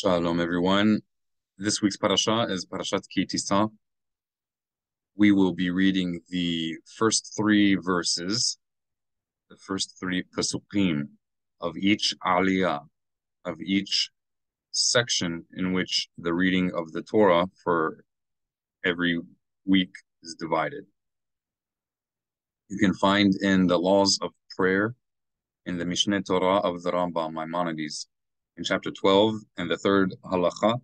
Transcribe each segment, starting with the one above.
Shalom, everyone. This week's parasha is Parashat Ki Tisa. We will be reading the first three verses, the first three Pesukim of each Aliyah, of each section in which the reading of the Torah for every week is divided. You can find in the laws of prayer in the Mishneh Torah of the Rambam, Maimonides, in chapter 12 and the third halacha,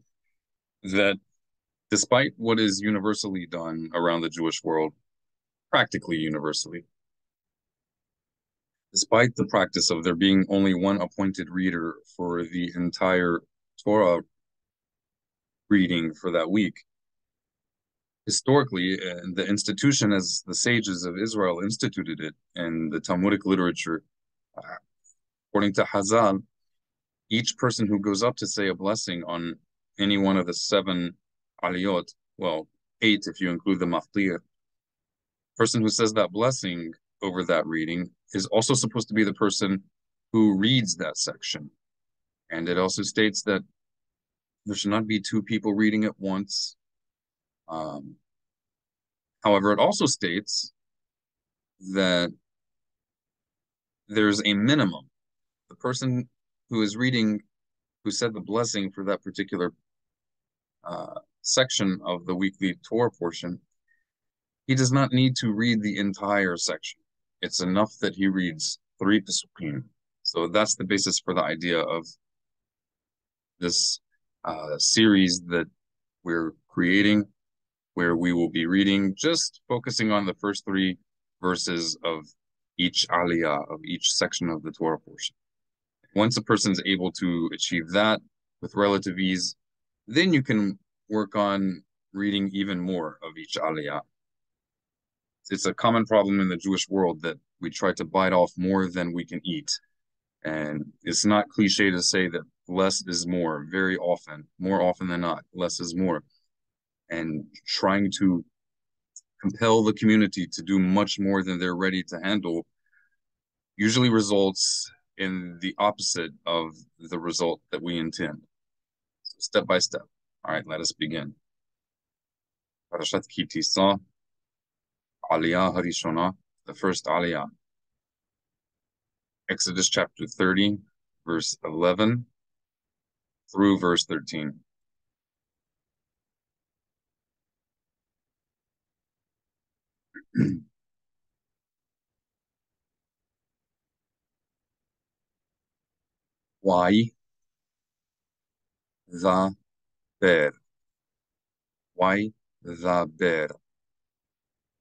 that despite what is universally done around the Jewish world, practically universally, despite the practice of there being only one appointed reader for the entire Torah reading for that week, historically, the institution, as the sages of Israel instituted it, and the Talmudic literature, according to Hazal, each person who goes up to say a blessing on any one of the seven aliyot, well, eight if you include the maftir, person who says that blessing over that reading is also supposed to be the person who reads that section. And it also states that there should not be two people reading at once. However, it also states that there's a minimum. The person who is reading, who said the blessing for that particular section of the weekly Torah portion, he does not need to read the entire section. It's enough that he reads three Pesukim. So that's the basis for the idea of this series that we're creating, where we will be reading, just focusing on the first three verses of each aliyah, of each section of the Torah portion. Once a person is able to achieve that with relative ease, then you can work on reading even more of each aliyah. It's a common problem in the Jewish world that we try to bite off more than we can eat. And it's not cliche to say that less is more very often, more often than not, less is more. And trying to compel the community to do much more than they're ready to handle usually results in the opposite of the result that we intend. So step by step. All right, let us begin. Parashat Ki Tisa, Aliyah Harishona, the first Aliyah. Exodus chapter 30, verse 11 through verse 13. Why the bear? Why the bear?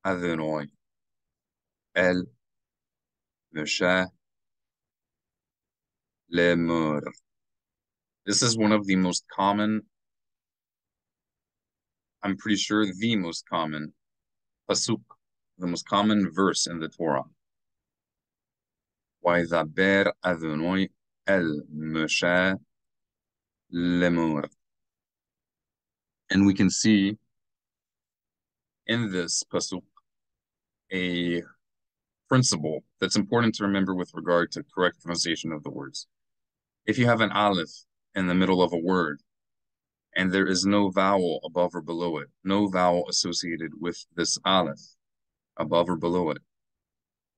Adonai El Moshe Lemur. This is one of the most common, I'm pretty sure the most common Pasuk, the most common verse in the Torah. Why the bear Adonai El Moshe Lemur. And we can see in this pasuk a principle that's important to remember with regard to correct pronunciation of the words. If you have an aleph in the middle of a word and there is no vowel above or below it, no vowel associated with this aleph above or below it,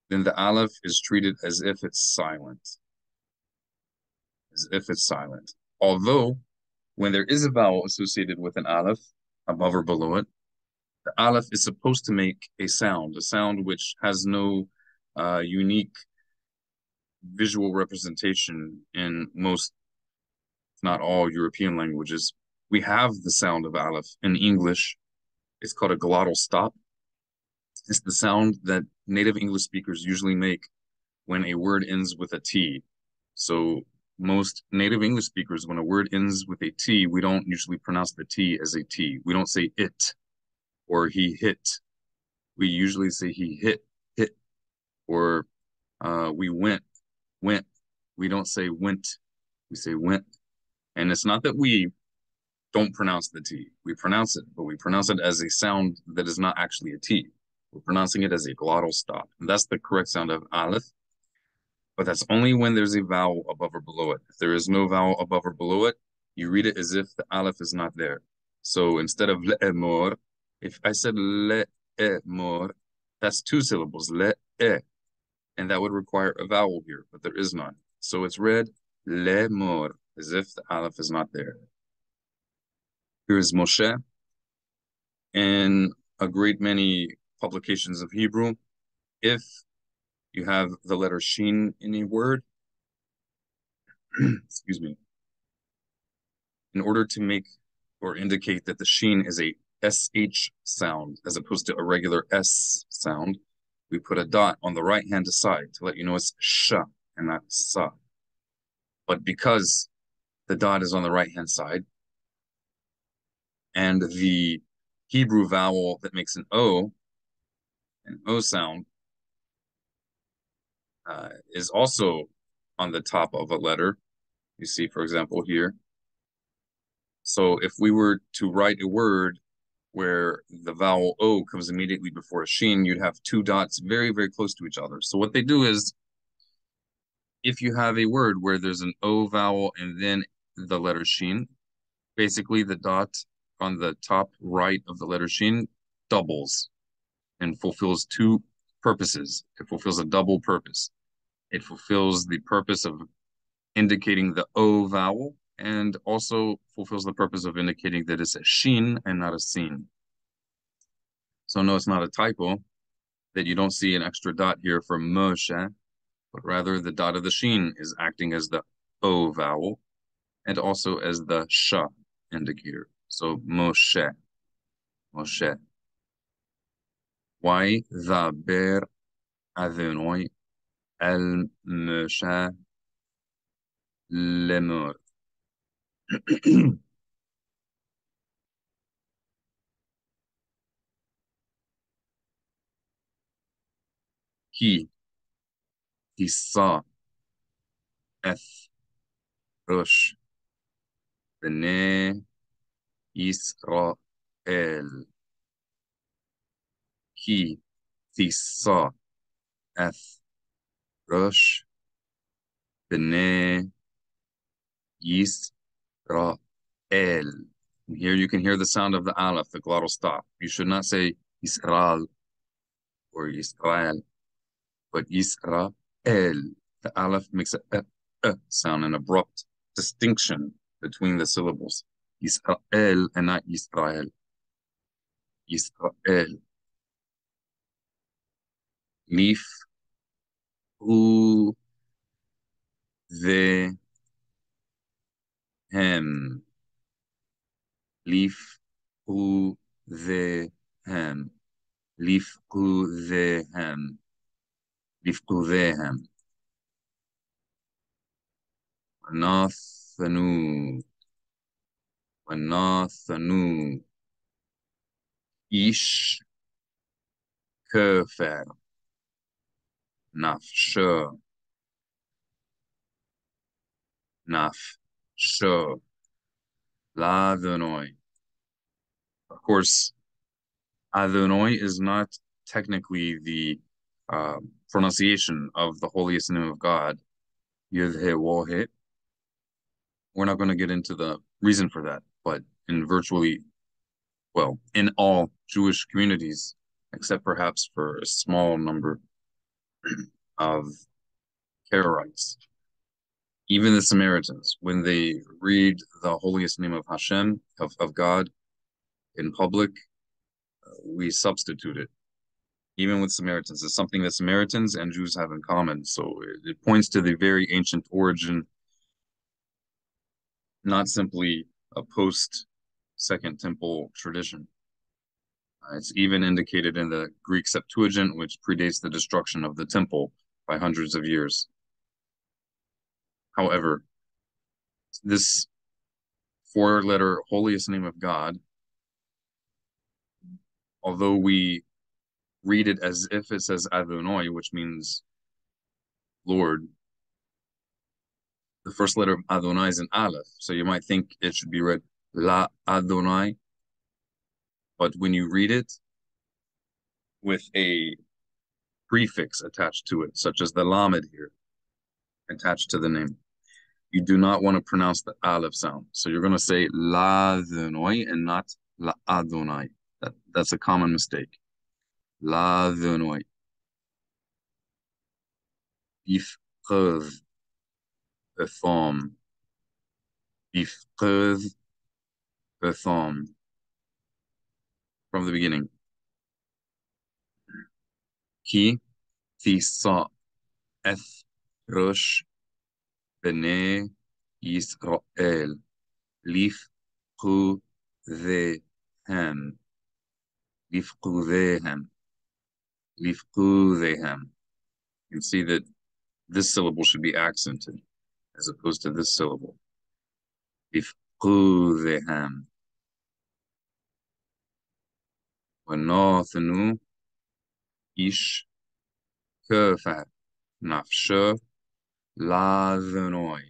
then the aleph is treated as if it's silent. Although, when there is a vowel associated with an aleph, above or below it, the aleph is supposed to make a sound which has no unique visual representation in most, if not all, European languages. We have the sound of aleph in English. It's called a glottal stop. It's the sound that native English speakers usually make when a word ends with a T. So most native English speakers, when a word ends with a T, we don't usually pronounce the T as a T. We don't say it or he hit. We usually say he hit, or we went. We don't say went. We say went. And it's not that we don't pronounce the T. We pronounce it, but we pronounce it as a sound that is not actually a T. We're pronouncing it as a glottal stop. And that's the correct sound of aleph. But that's only when there's a vowel above or below it. If there is no vowel above or below it, you read it as if the aleph is not there. So instead of Lemur, if I said Lemur, that's two syllables, le-e, and that would require a vowel here, but there is none. So it's read Lemur, as if the aleph is not there. Here is Moshe in a great many publications of Hebrew. If you have the letter sheen in a word, excuse me, in order to make or indicate that the sheen is a SH sound as opposed to a regular S sound, we put a dot on the right-hand side to let you know it's sh and not sa. But because the dot is on the right-hand side and the Hebrew vowel that makes an O sound, is also on the top of a letter. You see, for example, here. So if we were to write a word where the vowel O comes immediately before a sheen, you'd have two dots very, very close to each other. So what they do is, if you have a word where there's an O vowel and then the letter sheen, basically the dot on the top right of the letter sheen doubles and fulfills two purposes. It fulfills a double purpose. It fulfills the purpose of indicating the O vowel and also fulfills the purpose of indicating that it's a sheen and not a seen. So no, it's not a typo that you don't see an extra dot here for Moshe, but rather the dot of the sheen is acting as the O vowel and also as the sh indicator. So Moshe, Moshe. Why the bear Adonai al Moshe Lemur. He saw Eth Resh B'nei Yisrael. Ki Tisa Eth Resh B'nei Yisrael. And here you can hear the sound of the aleph, the glottal stop. You should not say Yisrael or Yisrael, but Yisrael. The aleph makes a sound, an abrupt distinction between the syllables. Yisrael and not Yisrael. Yisrael. Leaf. Who. The. Hem, leaf, who the hem, leaf, who the hem, leaf, who the hem. Wanathanu, ish, kefer, nafsho, naf. Show L'Adonai. Of course, Adonai is not technically the pronunciation of the holiest name of God, Yud He Wohe. We're not going to get into the reason for that, but in virtually, well, in all Jewish communities, except perhaps for a small number of Karaites, even the Samaritans, when they read the holiest name of Hashem, of God, in public, we substitute it. Even with Samaritans, it's something that Samaritans and Jews have in common. So it points to the very ancient origin, not simply a post-Second Temple tradition. It's even indicated in the Greek Septuagint, which predates the destruction of the Temple by hundreds of years. However, this four-letter holiest name of God, although we read it as if it says Adonai, which means Lord, the first letter of Adonai is an aleph, so you might think it should be read La Adonai, but when you read it with a prefix attached to it, such as the Lamed here, attached to the name, you do not want to pronounce the aleph sound. So you're going to say La'Adonai and not La'Adonai. That's a common mistake. La'Adonai. Ifqev, Ethom. Ifqev, Ethom. From the beginning. Ki Tisa Eth Resh B'nei Yisrael Lifqudehem. You can see that this syllable should be accented as opposed to this syllable. Lifqudehem. V'nothenu ish kefar nafsho La'Adonai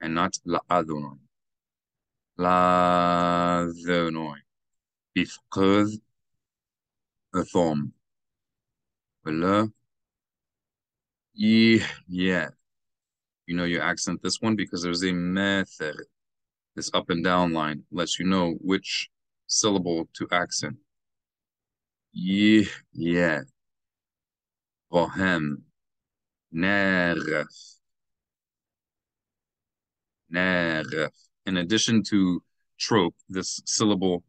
and not La'Adonai. La'Adonai. Ifqud Athom. V'lo yeah. You know you accent this one because there's a mether. This up and down line lets you know which syllable to accent. Yeah. Vohem. Neref. Neref. In addition to trope, this syllable,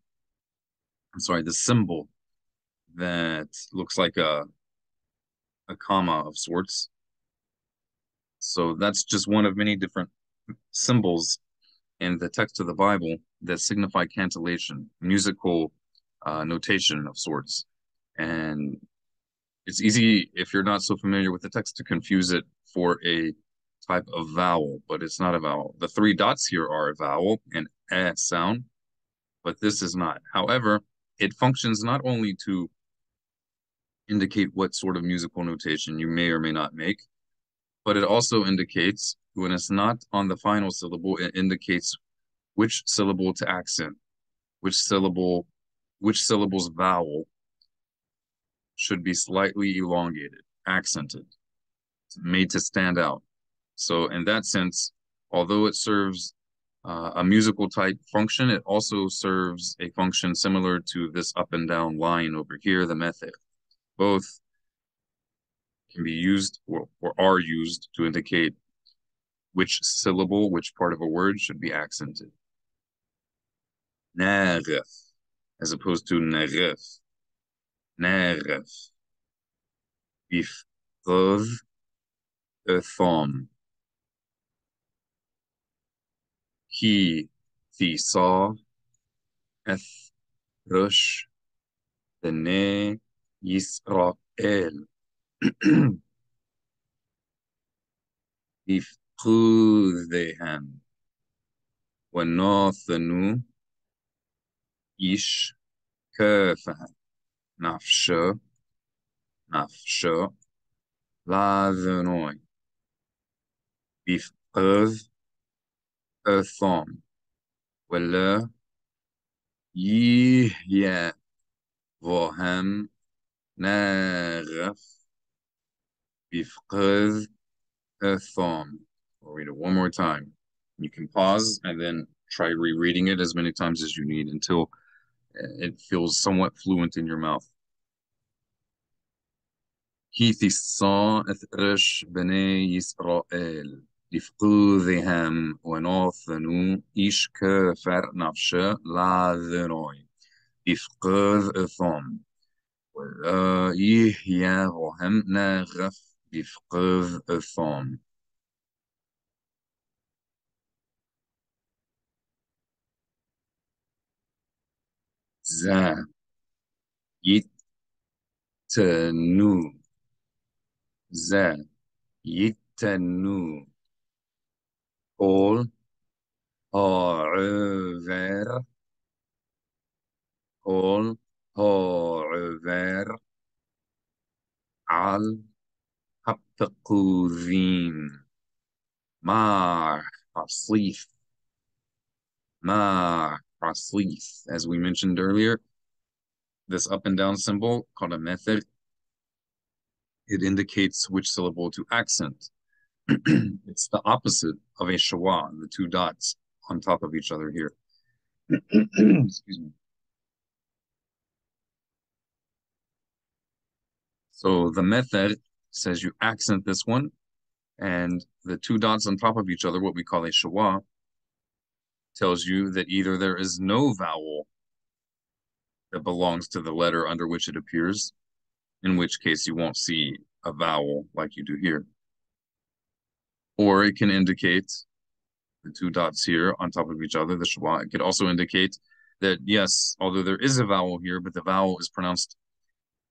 I'm sorry, the symbol that looks like a comma of sorts. So that's just one of many different symbols in the text of the Bible that signify cantillation, musical notation of sorts. And it's easy, if you're not so familiar with the text, to confuse it for a type of vowel, but it's not a vowel. The three dots here are a vowel, an eh sound, but this is not. However, it functions not only to indicate what sort of musical notation you may or may not make, but it also indicates, when it's not on the final syllable, it indicates which syllable to accent, which syllable's vowel should be slightly elongated, accented, made to stand out. So in that sense, although it serves a musical type function, it also serves a function similar to this up and down line over here, the mether. Both can be used or are used to indicate which syllable, which part of a word should be accented. Naref, as opposed to naref. Neref. Ifqev Ethom. Ki Tisa Eth Rosh B'nei Yisrael. Ifqudehem. V'nothenu Ish Kefah Nafsho, La'Adonai, Ifqev Ethom, V'lo Yihya, Vohem Neref, Ifqev Ethom. We'll read it one more time. You can pause and then try rereading it as many times as you need until it feels somewhat fluent in your mouth. Ki tisa eth resh b'nei Yisrael lifqudehem v'nothenu ish kefar nafsho La'Adonai ifqud ethom v'lo yihya vohem neref ifqud ethom. Za yitanu. All ha'over. Al hapqudin. Ma' Asif. As we mentioned earlier, this up and down symbol called a mether, it indicates which syllable to accent. It's the opposite of a shwa, the two dots on top of each other here. Excuse me. So the mether says you accent this one, and the two dots on top of each other, what we call a shwa, tells you that either there is no vowel that belongs to the letter under which it appears, in which case you won't see a vowel like you do here. Or it can indicate the two dots here on top of each other, the shwa. It could also indicate that, yes, although there is a vowel here, but the vowel is pronounced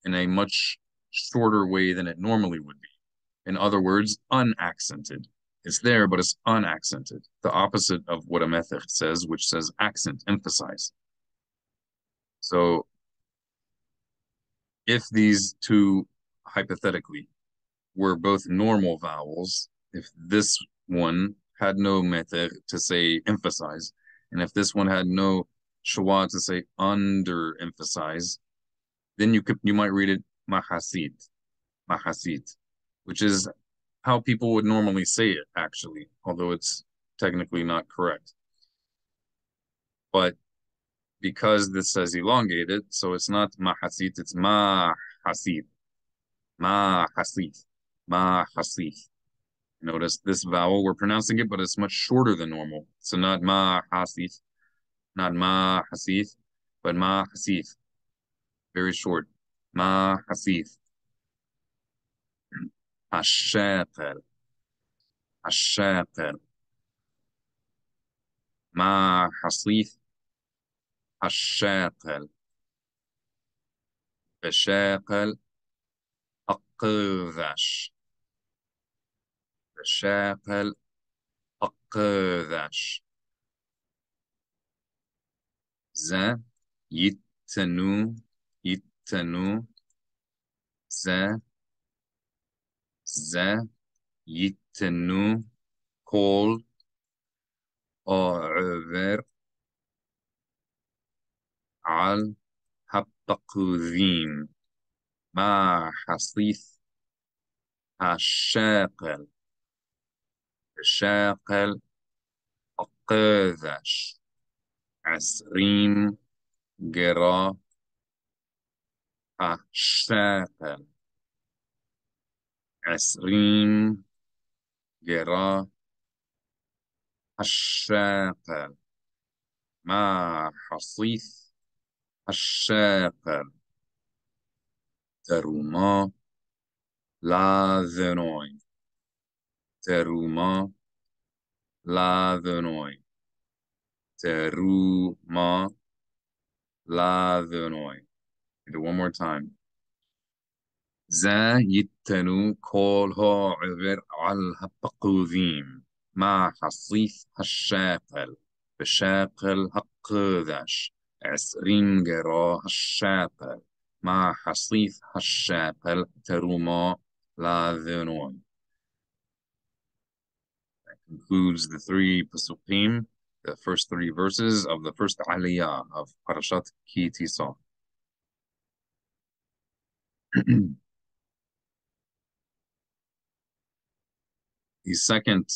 in a much shorter way than it normally would be. In other words, unaccented. It's there, but it's unaccented. The opposite of what a mether says, which says accent, emphasize. So if these two, hypothetically, were both normal vowels, if this one had no mether to say emphasize, and if this one had no shwa to say underemphasize, then you might read it mahasit, which is how people would normally say it, actually, although it's technically not correct. But because this says elongated, so it's not mahasit, it's mahasit. Notice this vowel, we're pronouncing it, but it's much shorter than normal. So not mahasit, not mahasif, but mahasif. Very short. Mahasif. Ashater. Mahasif. Ashatel. Beshatel. Aqdash. Beshatel. Aqdash. Zan. Yittanu. Zan. Zan. Yittanu. Kol. Over. Al Haptakudim Ma Hasith Hashakel Shakel Akadash Asrim Gera Hashakel Asrim Gera Hashakel Ma Hasith الشاقر تروما لاذنوي تروما لاذنوي تروما لاذنوي. Do one more time. زا يتنو كلها عبر على البقوذيم مع حصيف الشاقل بشاقل هقذش عسرين جرا الشابل مع حصيف الشابل تروما لاذنون. That concludes the three Pesukim, the first three verses of the first Aliyah of Parashat Ki Tisa. The second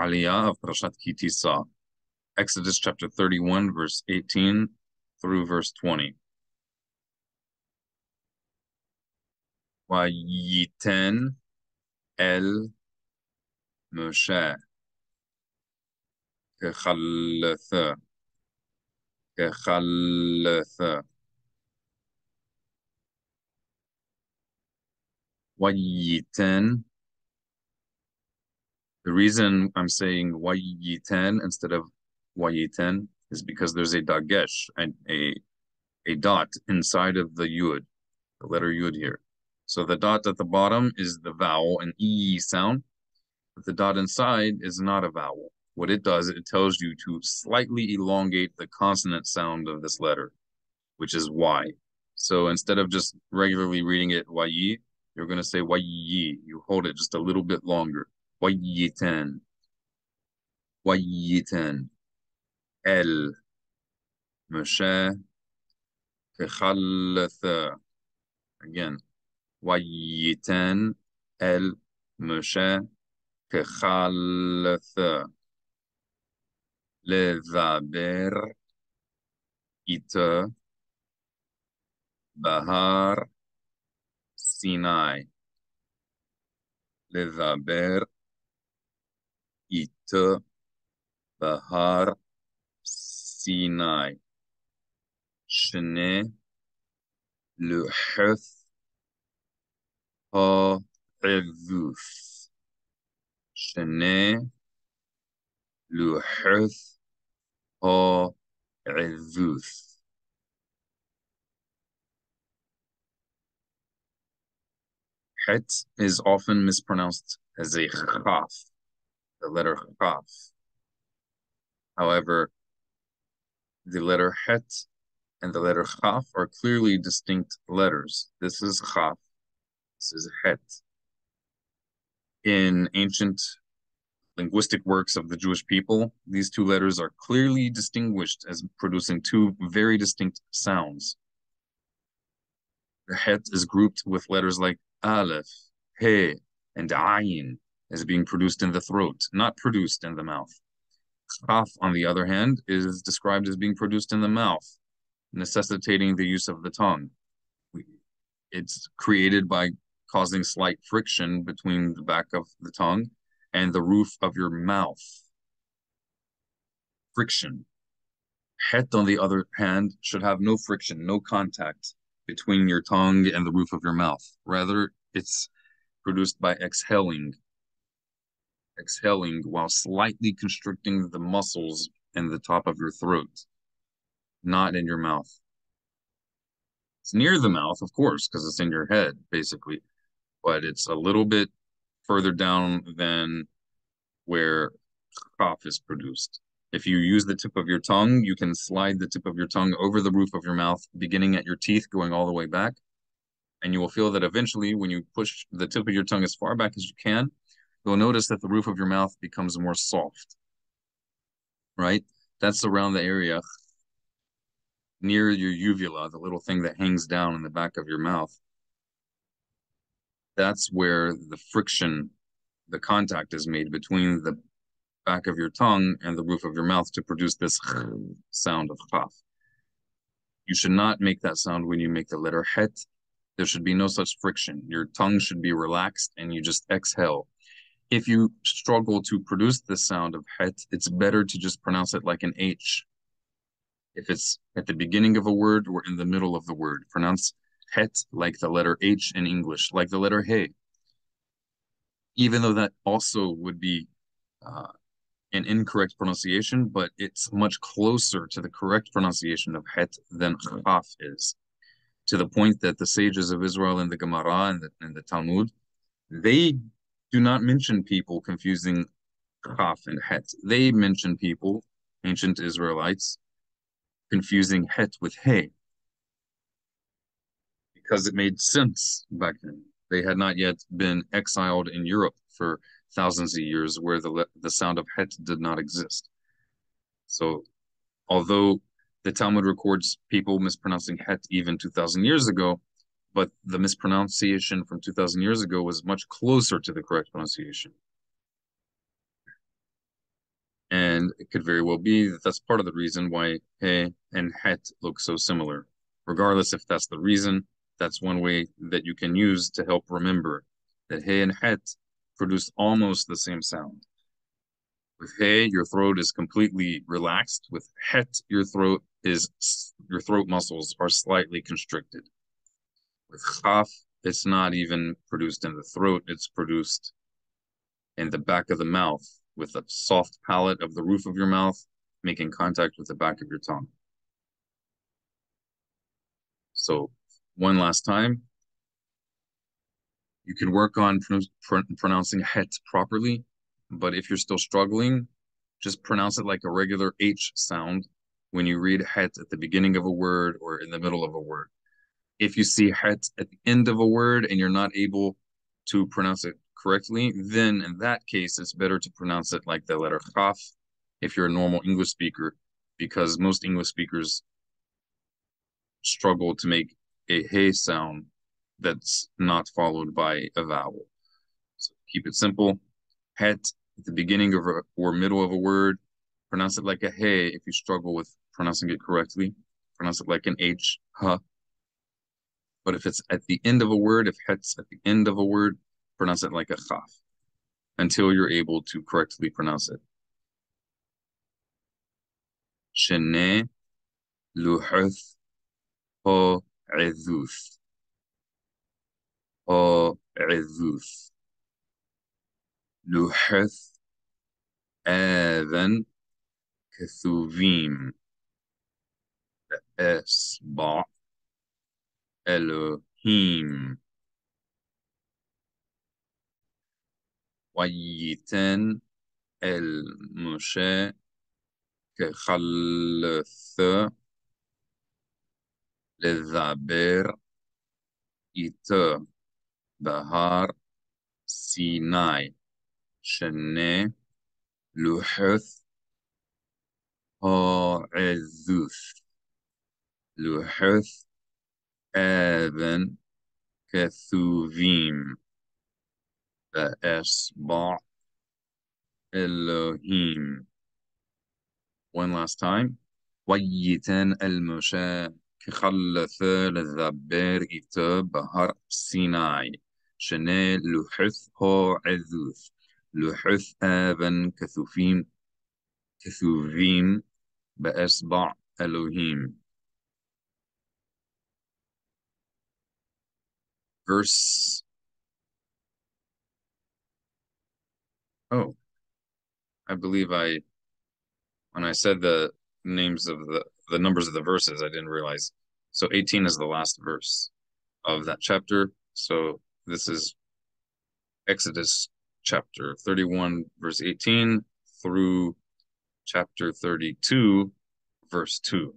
Aliyah of Parashat Ki Tisa, Exodus chapter 31, verse 18 through verse 20. Vayiten el Moshe kechaltha vayiten. The reason I'm saying vayiten instead of Yiten is because there's a Dagesh and a dot inside of the Yud, the letter Yud here. So the dot at the bottom is the vowel, an E sound, but the dot inside is not a vowel. What it does, it tells you to slightly elongate the consonant sound of this letter, which is Y. So instead of just regularly reading it Y, you're going to say Y. You hold it just a little bit longer. Yiten. Yiten. El Moshe Kechaltha. Again. Vayiten El Moshe Kechalth, Levaber, Ita, Bahar, Sinai. Levaber, Ita, Bahar, Sinai. Shne, Luheth, Ha-Evuf. Shne, Luheth, Ha-Evuf. Het is often mispronounced as a Chaf, the letter Chaf. However, the letter Het and the letter Chaf are clearly distinct letters. This is Chaf, this is Het. In ancient linguistic works of the Jewish people, these two letters are clearly distinguished as producing two very distinct sounds. The Het is grouped with letters like aleph, he, and ayin as being produced in the throat, not produced in the mouth. Chaf, on the other hand, is described as being produced in the mouth, necessitating the use of the tongue. It's created by causing slight friction between the back of the tongue and the roof of your mouth. Friction. Het, on the other hand, should have no friction, no contact between your tongue and the roof of your mouth. Rather, it's produced by exhaling while slightly constricting the muscles in the top of your throat, not in your mouth. It's near the mouth, of course, because it's in your head, basically, but it's a little bit further down than where cough is produced. If you use the tip of your tongue, you can slide the tip of your tongue over the roof of your mouth, beginning at your teeth, going all the way back. And you will feel that eventually, when you push the tip of your tongue as far back as you can, you'll notice that the roof of your mouth becomes more soft. Right? That's around the area near your uvula, the little thing that hangs down in the back of your mouth. That's where the friction, the contact is made between the back of your tongue and the roof of your mouth to produce this sound of chaf. You should not make that sound when you make the letter het. There should be no such friction. Your tongue should be relaxed and you just exhale. If you struggle to produce the sound of het, it's better to just pronounce it like an H. If it's at the beginning of a word or in the middle of the word, pronounce het like the letter H in English, like the letter hey. Even though that also would be an incorrect pronunciation, but it's much closer to the correct pronunciation of het than chaf is, to the point that the sages of Israel in the Gemara and the Talmud, they do not mention people confusing chaf and het. They mention people, ancient Israelites, confusing het with he, because it made sense back then. They had not yet been exiled in Europe for thousands of years, where the sound of het did not exist. So although the Talmud records people mispronouncing het even 2,000 years ago, but the mispronunciation from 2,000 years ago was much closer to the correct pronunciation. And it could very well be that that's part of the reason why he and het look so similar. Regardless if that's the reason, that's one way that you can use to help remember that he and het produce almost the same sound. With he, your throat is completely relaxed. With het, your throat muscles are slightly constricted. With chaf, it's not even produced in the throat, it's produced in the back of the mouth, with the soft palate of the roof of your mouth making contact with the back of your tongue. So one last time, you can work on pronouncing het properly, but if you're still struggling, just pronounce it like a regular H sound when you read het at the beginning of a word or in the middle of a word. If you see het at the end of a word and you're not able to pronounce it correctly, then in that case, it's better to pronounce it like the letter chaf if you're a normal English speaker, because most English speakers struggle to make a he sound that's not followed by a vowel. So keep it simple. Het at the beginning of a, or middle of a word. Pronounce it like a hey if you struggle with pronouncing it correctly. Pronounce it like an H, huh. But if it's at the end of a word, if het's at the end of a word, pronounce it like a chaf until you're able to correctly pronounce it. Shene luhuth ho ezuth. Ho ezuth. Luhuth evan kethuvim. Esba Elohim Wayitan El Moshe Kechalth Lezaber Ita Bahar Sinai Shene Luhuth Ha'ezuth Luhuth Evan Kethuvim the Esba Elohim. One last time. Wayitan El Moshe Khalatha Lezaber Ita Bahar Sinai Shane Luhuth Ho Ezuth Luhuth Evan Kethuvim Kethuvim the Esba Elohim. Verse, oh, I believe when I said the names of the numbers of the verses, I didn't realize. So 18 is the last verse of that chapter. So this is Exodus chapter 31, verse 18 through chapter 32, verse 2.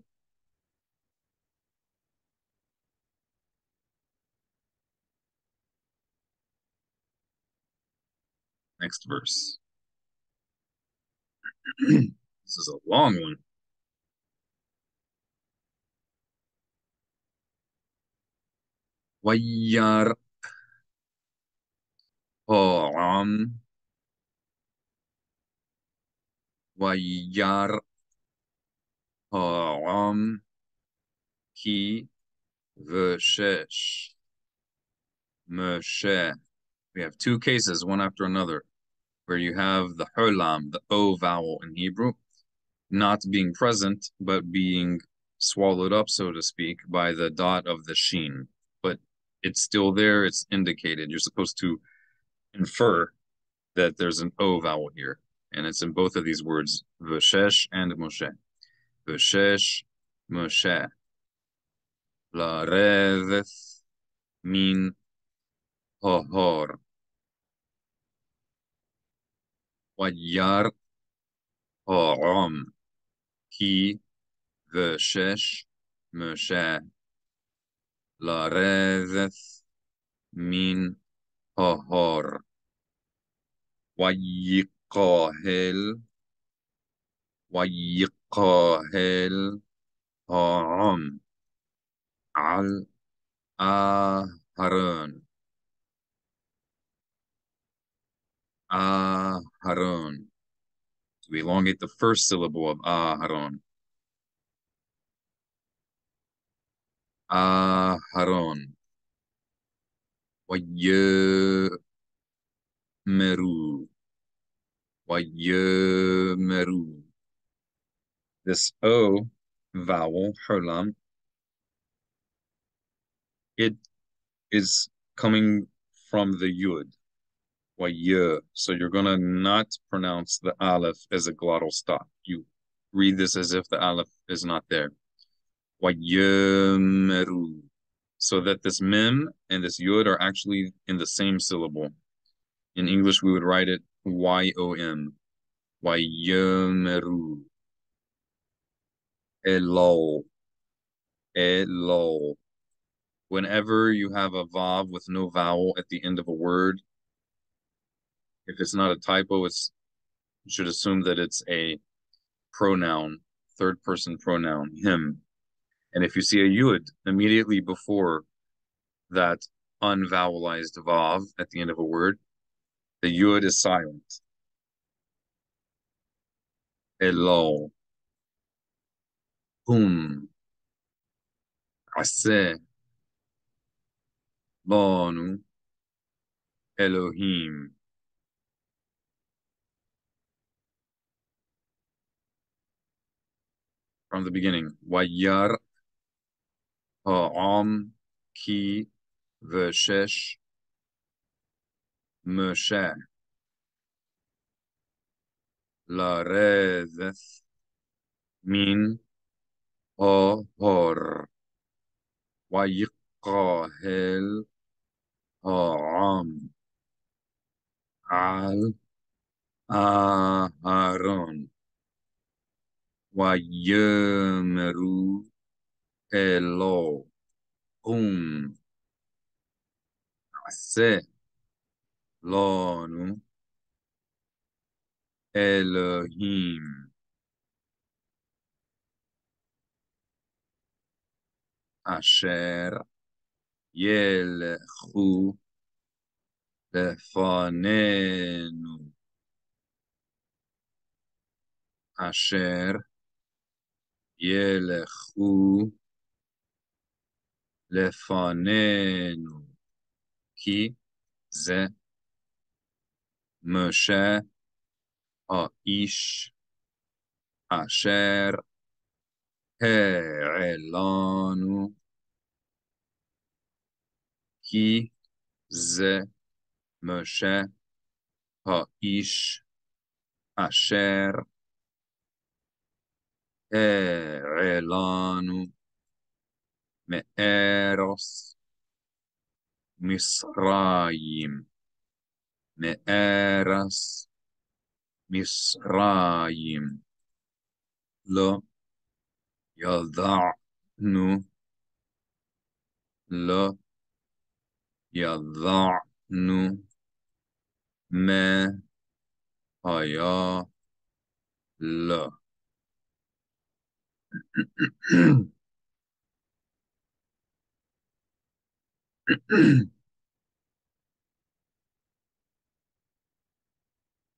Next verse. This is a long one. Wayyar holam. Wayyar holam ki v'shesh Moshe. We have two cases, one after another, where you have the holam, the O vowel in Hebrew, not being present, but being swallowed up, so to speak, by the dot of the sheen. But it's still there, it's indicated. You're supposed to infer that there's an O vowel here. And it's in both of these words, Veshesh and Moshe. Veshesh, Moshe. La reveth min hohor. Wayyar horam ki v'shesh Moshe larezeth min hohor. Wayyikahel horam al aharon. Aharon. So we elongate the first syllable of Aharon. Aharon. Wayemeru. Wayemeru. This O vowel, holam, it is coming from the Yud. So you're going to not pronounce the aleph as a glottal stop. You read this as if the aleph is not there. So that this mem and this yud are actually in the same syllable. In English, we would write it Y-O-M. Wayemeru. Elol. Elol. Whenever you have a vav with no vowel at the end of a word, if it's not a typo, you should assume that it's a pronoun, third-person pronoun, him. And if you see a yud immediately before that unvowelized vav at the end of a word, the yud is silent. Elohim Aseh Banu Elohim from the beginning. Wayar ha'am ki v'shesh Moshe Laredeth min ha'hor Wayiqahel ha'am al Aharon Wayemeru Elohim Aseh Lanu Elohim Asher Yelchu Lefanenu Asher Yelechu Lefanenu Ki Ze Moshe Aish Asher He'elanu Ki Ze Moshe Aish Asher He'elanu Me'eros Misraim Me'eras Misraim Lo Yada'nu Lo Yada'nu Me Haya Lo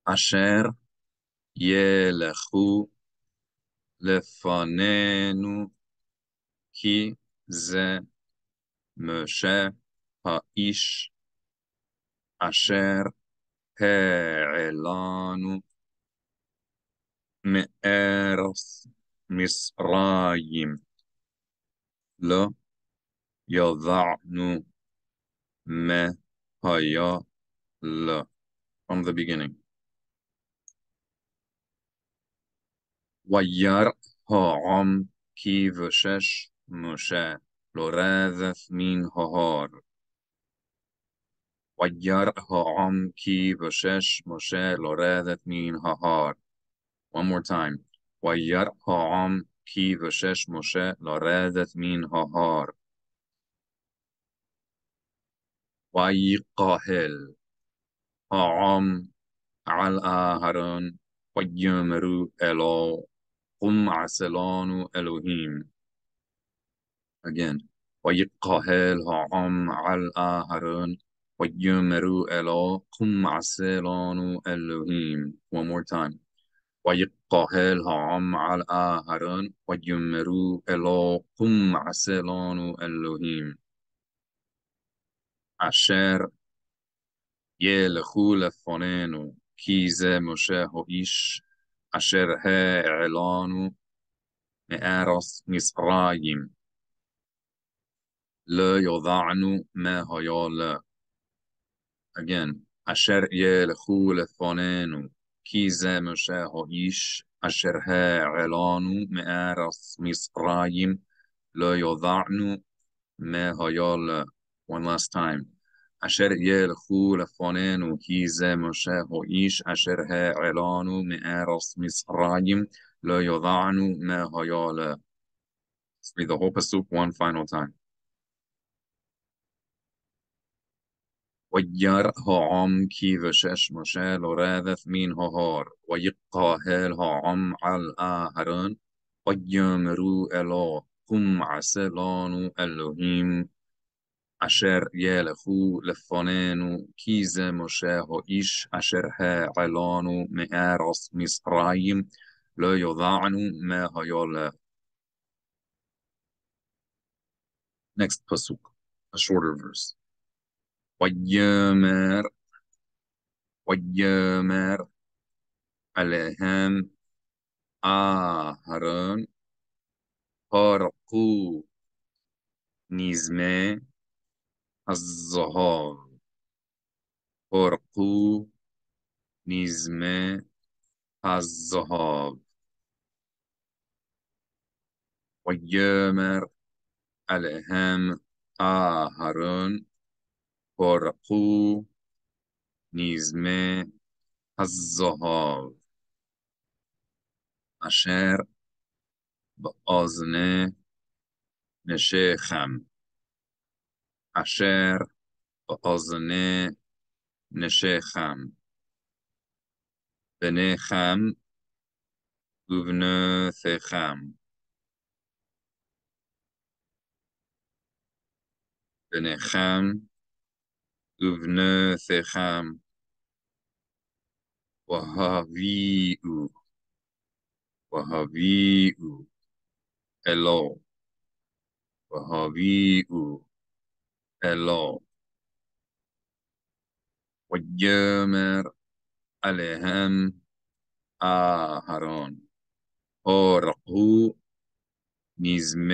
Asher Yelechu Lefanenu Ki Ze Moshe Ha'ish Asher He'elanu Me'eros Misraim Lo Yada'nu Me Haya Lo from the beginning. Wayar ha'am ki v'shesh Moshe Loradeth min ha'har Wayar ha'am ki v'shesh Moshe Loradeth min ha'har. One more time. Wayar ha'am ki v'shesh Moshe Loradeth min ha'har Wayiqahel ha'am al aharon Wayyamaru Elo Qum Aselanu Elohim. Again. Wayiqahel ha'am al aharon Wayyamaru Elo Qum Aselanu Elohim. One more time. Wayiqahel ha'am al aharon Wayyamaru Elo Qum Aselanu Elohim. Asher Yelechu Lefonenu Ki ze Moshe Hoish Asher He'elanu Me'eros Misraim Le Yoda'nu Mehayol. Again. Asher Yelechu Lefonenu Ki ze Moshe Hoish Asher He'elanu Me'eros Misraim Le Yoda'nu Mehayol. One last time. Asher Yelchu Lefonenu Ki ze Moshe Hoish Asher He'elanu Me'eros Misraim Lo Yoda'nu Mehayale. Let's read the whole Pasuk one final time. Wayar ha'am ki v'shesh Moshe Loradeth min ha'har Wayiqahel ha'am al-aharon Wayyamaru Elo Kum aselanu Elohim Asher Yelechu Lefonenu Ki ze Moshe Hoish Asher He'elanu Me'eros Misraim לא ידענו מה היה לה. Next Pasuk, a shorter verse. وَيَّمَرْ عَلَيْهِمْ أَهْرًا فَرْقُوا نِزْمَ الزَّهَارِ فَرْقُوا نِزْمَ الزَّهَارِ وَيَّمَرْ عَلَيْهِمْ أَهْرًا فَرْقُوا نِزْمَ الزَّهَارِ أَشَرْ بِأَذْنِ نَشِيخَمْ أَشَرْ بِأَذْنِ نَشِيخَمْ بَنِيخَمْ وَبْنَثِيخَمْ بَنِيخَمْ وبنثيخم وهابيو إلو وهابيو إلو ويامر عليهم أهرون أرقو نزم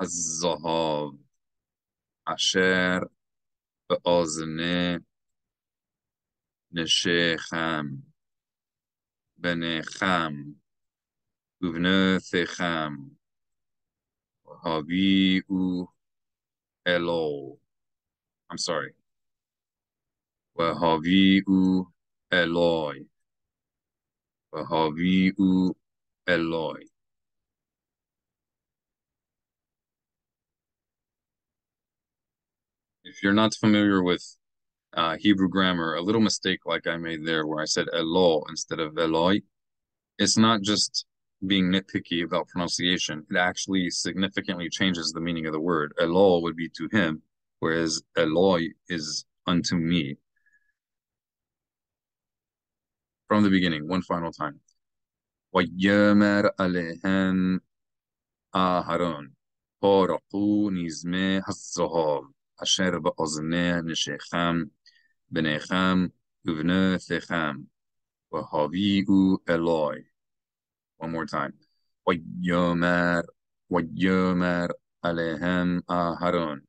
الزهاب أشار بأذنه نشيخم بنيخم وبنثيخم وهابيو إلو I'm sorry وهابيو إلوي وهابيو إلوي If you're not familiar with Hebrew grammar, a little mistake like I made there where I said Elo instead of Eloi, it's not just being nitpicky about pronunciation. It actually significantly changes the meaning of the word. Elo would be to him, whereas Eloi is unto me. From the beginning, one final time. Wayyamar alehem aharon horaqu nizme hazzahar Asher ba'ozneh nishecham, b'necham, uvnethecham, v'havi'u Eloi. One more time. Wayyomar alehem aharon,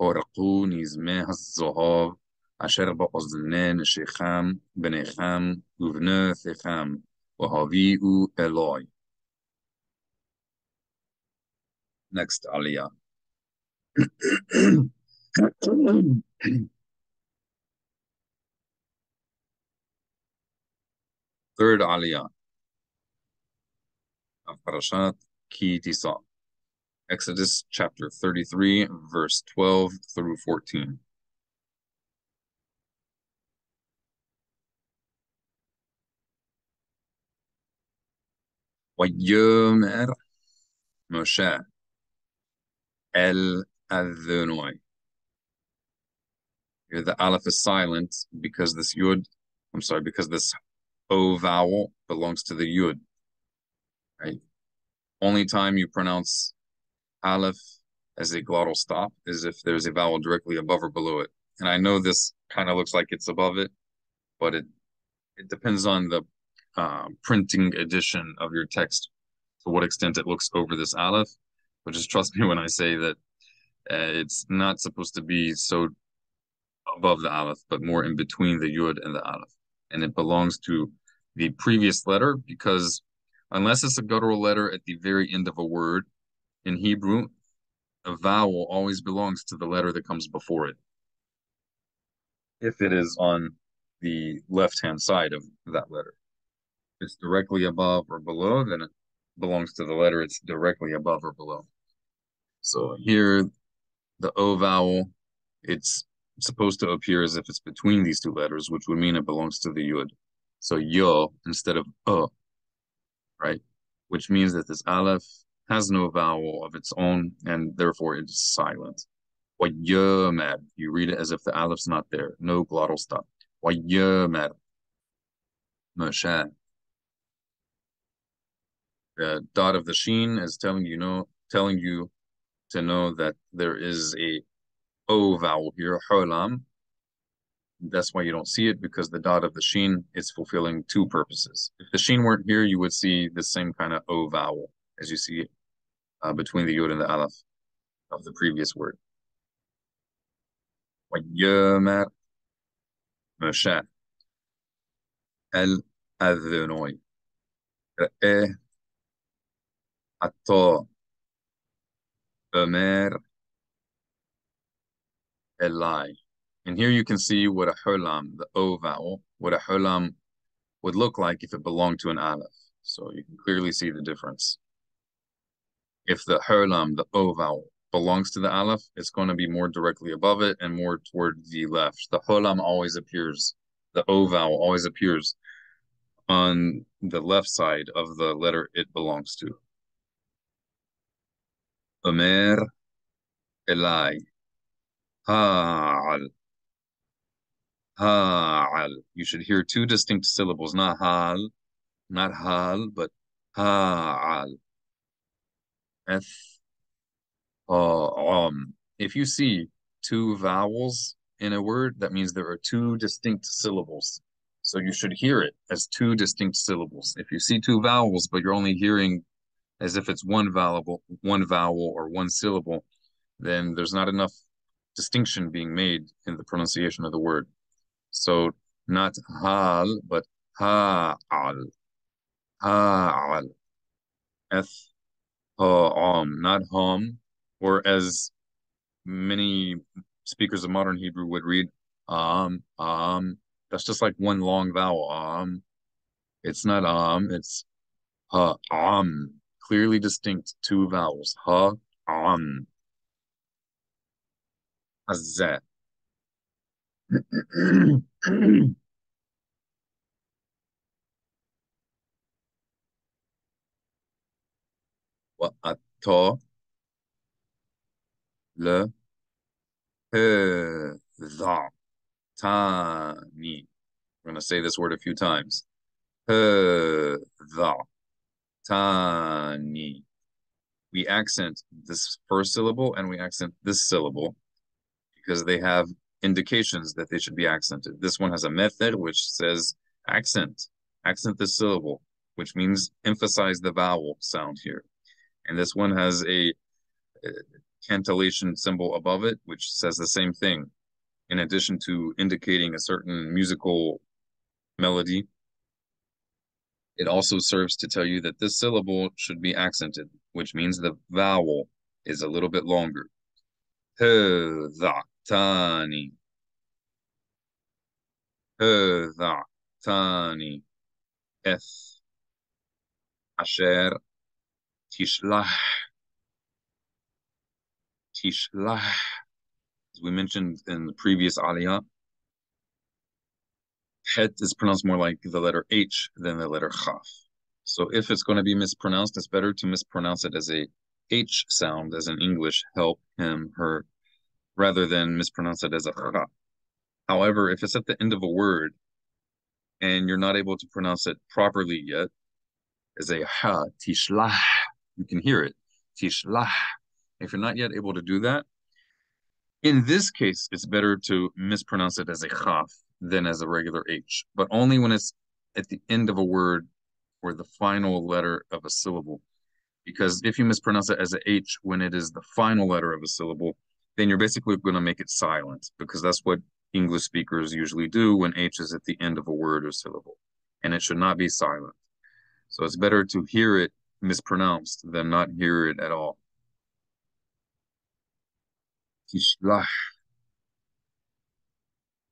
orqu nizmeh hazohav, asher ba'ozneh nishecham, b'necham, uvnethecham, v'havi'u Eloi. Next, Aliyah. Third Aliyah of Parashat Ki Tisa, Exodus chapter 33, verse 12 through 14. Wayomer Moshe El Adonai. Here the aleph is silent because this yud, I'm sorry, because this O vowel belongs to the yud. Right? Only time you pronounce aleph as a glottal stop is if there's a vowel directly above or below it. And I know this kind of looks like it's above it, but it depends on the printing edition of your text to what extent it looks over this aleph. But just trust me when I say that it's not supposed to be so above the aleph, but more in between the yud and the aleph. And it belongs to the previous letter because unless it's a guttural letter at the very end of a word in Hebrew, a vowel always belongs to the letter that comes before it, if it is on the left-hand side of that letter. If it's directly above or below, then it belongs to the letter it's directly above or below. So here, the O vowel, it's supposed to appear as if it's between these two letters, which would mean it belongs to the yud. So yo instead of right? Which means that this aleph has no vowel of its own, and therefore it is silent. Wayyamad, you read it as if the aleph's not there, no glottal stop. Wayyamad, Moshe, dot of the sheen is telling you to know that there is a O vowel here, holam. That's why you don't see it, because the dot of the sheen is fulfilling two purposes. If the sheen weren't here, you would see the same kind of O vowel as you see between the Yud and the aleph of the previous word. وَيَمَرْ مَشَاءَ الْأَذْنُوِي رَأَى عَطَى أَمَرْ Eli. And here you can see what a holam, the O vowel, what a holam would look like if it belonged to an aleph. So you can clearly see the difference. If the holam, the O vowel, belongs to the aleph, it's going to be more directly above it and more toward the left. The holam always appears, the O vowel always appears on the left side of the letter it belongs to. Omer Eli. Ha'al. Ha'al. You should hear two distinct syllables, not hal, but ha'al. If you see two vowels in a word, that means there are two distinct syllables. So you should hear it as two distinct syllables. If you see two vowels, but you're only hearing as if it's one vowel or one syllable, then there's not enough distinction being made in the pronunciation of the word. So not hal, but ha'al. Ha'al. Not hom, or as many speakers of modern Hebrew would read, that's just like one long vowel, It's not it's ha'am. Clearly distinct two vowels, ha'am. Azza. Wa atta le heza tani. We're going to say this word a few times. Heza tani. We accent this first syllable and we accent this syllable, because they have indications that they should be accented. This one has a mether, which says accent the syllable, which means emphasize the vowel sound here. And this one has a cantillation symbol above it, which says the same thing. In addition to indicating a certain musical melody, it also serves to tell you that this syllable should be accented, which means the vowel is a little bit longer. Tani. Tani. F. Asher. Tishlah. As we mentioned in the previous Aliyah, Het is pronounced more like the letter H than the letter Chaf. So if it's going to be mispronounced, it's better to mispronounce it as a H sound, as in English, help, him, her, rather than mispronounce it as a ra. However, if it's at the end of a word and you're not able to pronounce it properly yet, as a ha, tishlah, you can hear it, tishlah. If you're not yet able to do that, in this case, it's better to mispronounce it as a chaf than as a regular H, but only when it's at the end of a word or the final letter of a syllable. Because if you mispronounce it as an H when it is the final letter of a syllable, then you're basically going to make it silent, because that's what English speakers usually do when H is at the end of a word or syllable, and it should not be silent. So it's better to hear it mispronounced than not hear it at all. Tishlah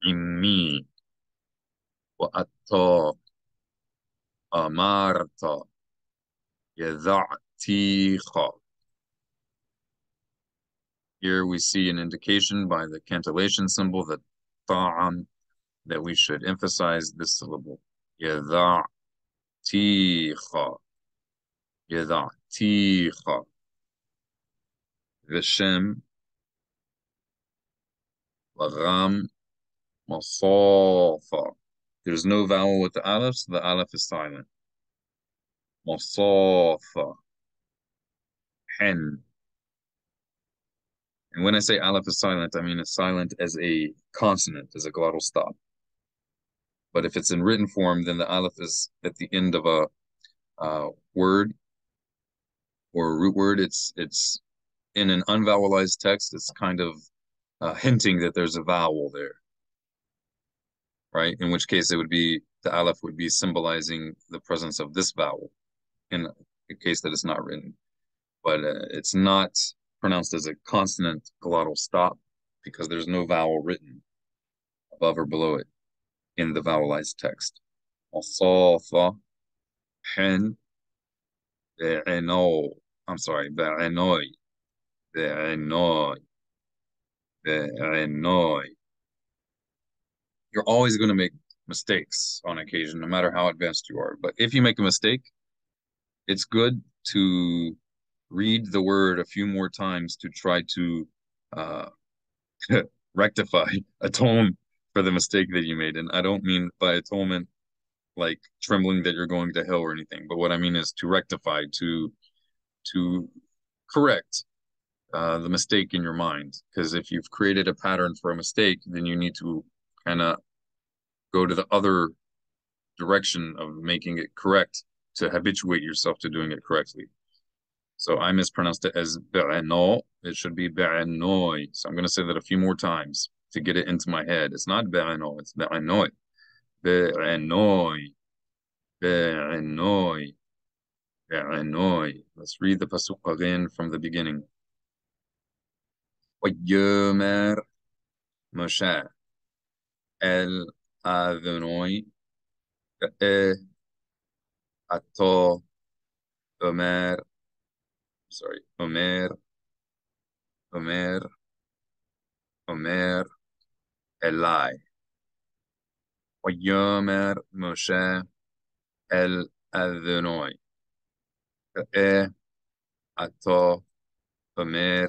immi wa atta amarta yada'at. Here we see an indication by the cantillation symbol that ta'am, that we should emphasize this syllable. Yada'ticha. Yada'ticha. Vishem. Lagam. Masalfa. There's no vowel with the aleph, so the aleph is silent. Masafa. Hen. And when I say aleph is silent, I mean it's silent as a consonant, as a glottal stop. But if it's in written form, then the aleph is at the end of a word or a root word. It's in an unvowelized text. It's kind of hinting that there's a vowel there, right? In which case it would be, the aleph would be symbolizing the presence of this vowel in the case that it's not written. But it's not pronounced as a consonant glottal stop because there's no vowel written above or below it in the vowelized text. I'm sorry, you're always going to make mistakes on occasion, no matter how advanced you are. But if you make a mistake, it's good to read the word a few more times to try to rectify, atone for the mistake that you made. And I don't mean by atonement like trembling that you're going to hell or anything, but what I mean is to rectify, to correct the mistake in your mind. Because if you've created a pattern for a mistake, then you need to kind of go to the other direction of making it correct, to habituate yourself to doing it correctly. So I mispronounced it as be'ano. It should be be'anoi. So I'm going to say that a few more times to get it into my head. It's not be'ano, it's be'anoi. Be'anoi. Be'anoi. Be'anoi. Let's read the Pasuk again from the beginning. Vayomer Moshe El Adonai Ka'e Ato Omer. Sorry, Omer Eli. Vayomer Moshe El Adonai Ka'e Ato Omer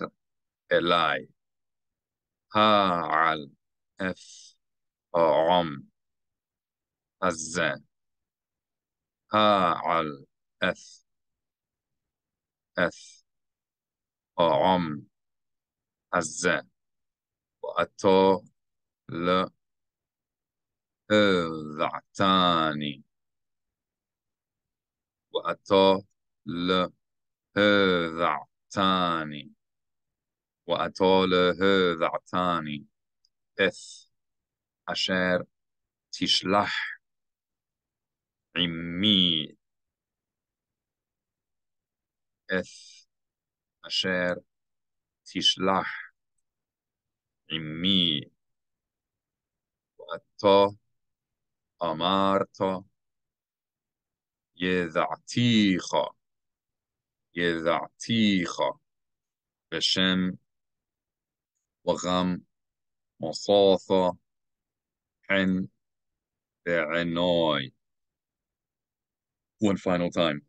Eli Ha'al F A'am Azza Ha'al F F A'am Azza Wa'ato La Ha'za'tani Wa'ato La Ha'za'tani وأطاله ذعتاني إث أشار تشلح عمي إث أشار تشلح عمي وأطا أمارتا يذعتيخا يذعتيخا بشم وغم مصاثة حن بعناي. One final time.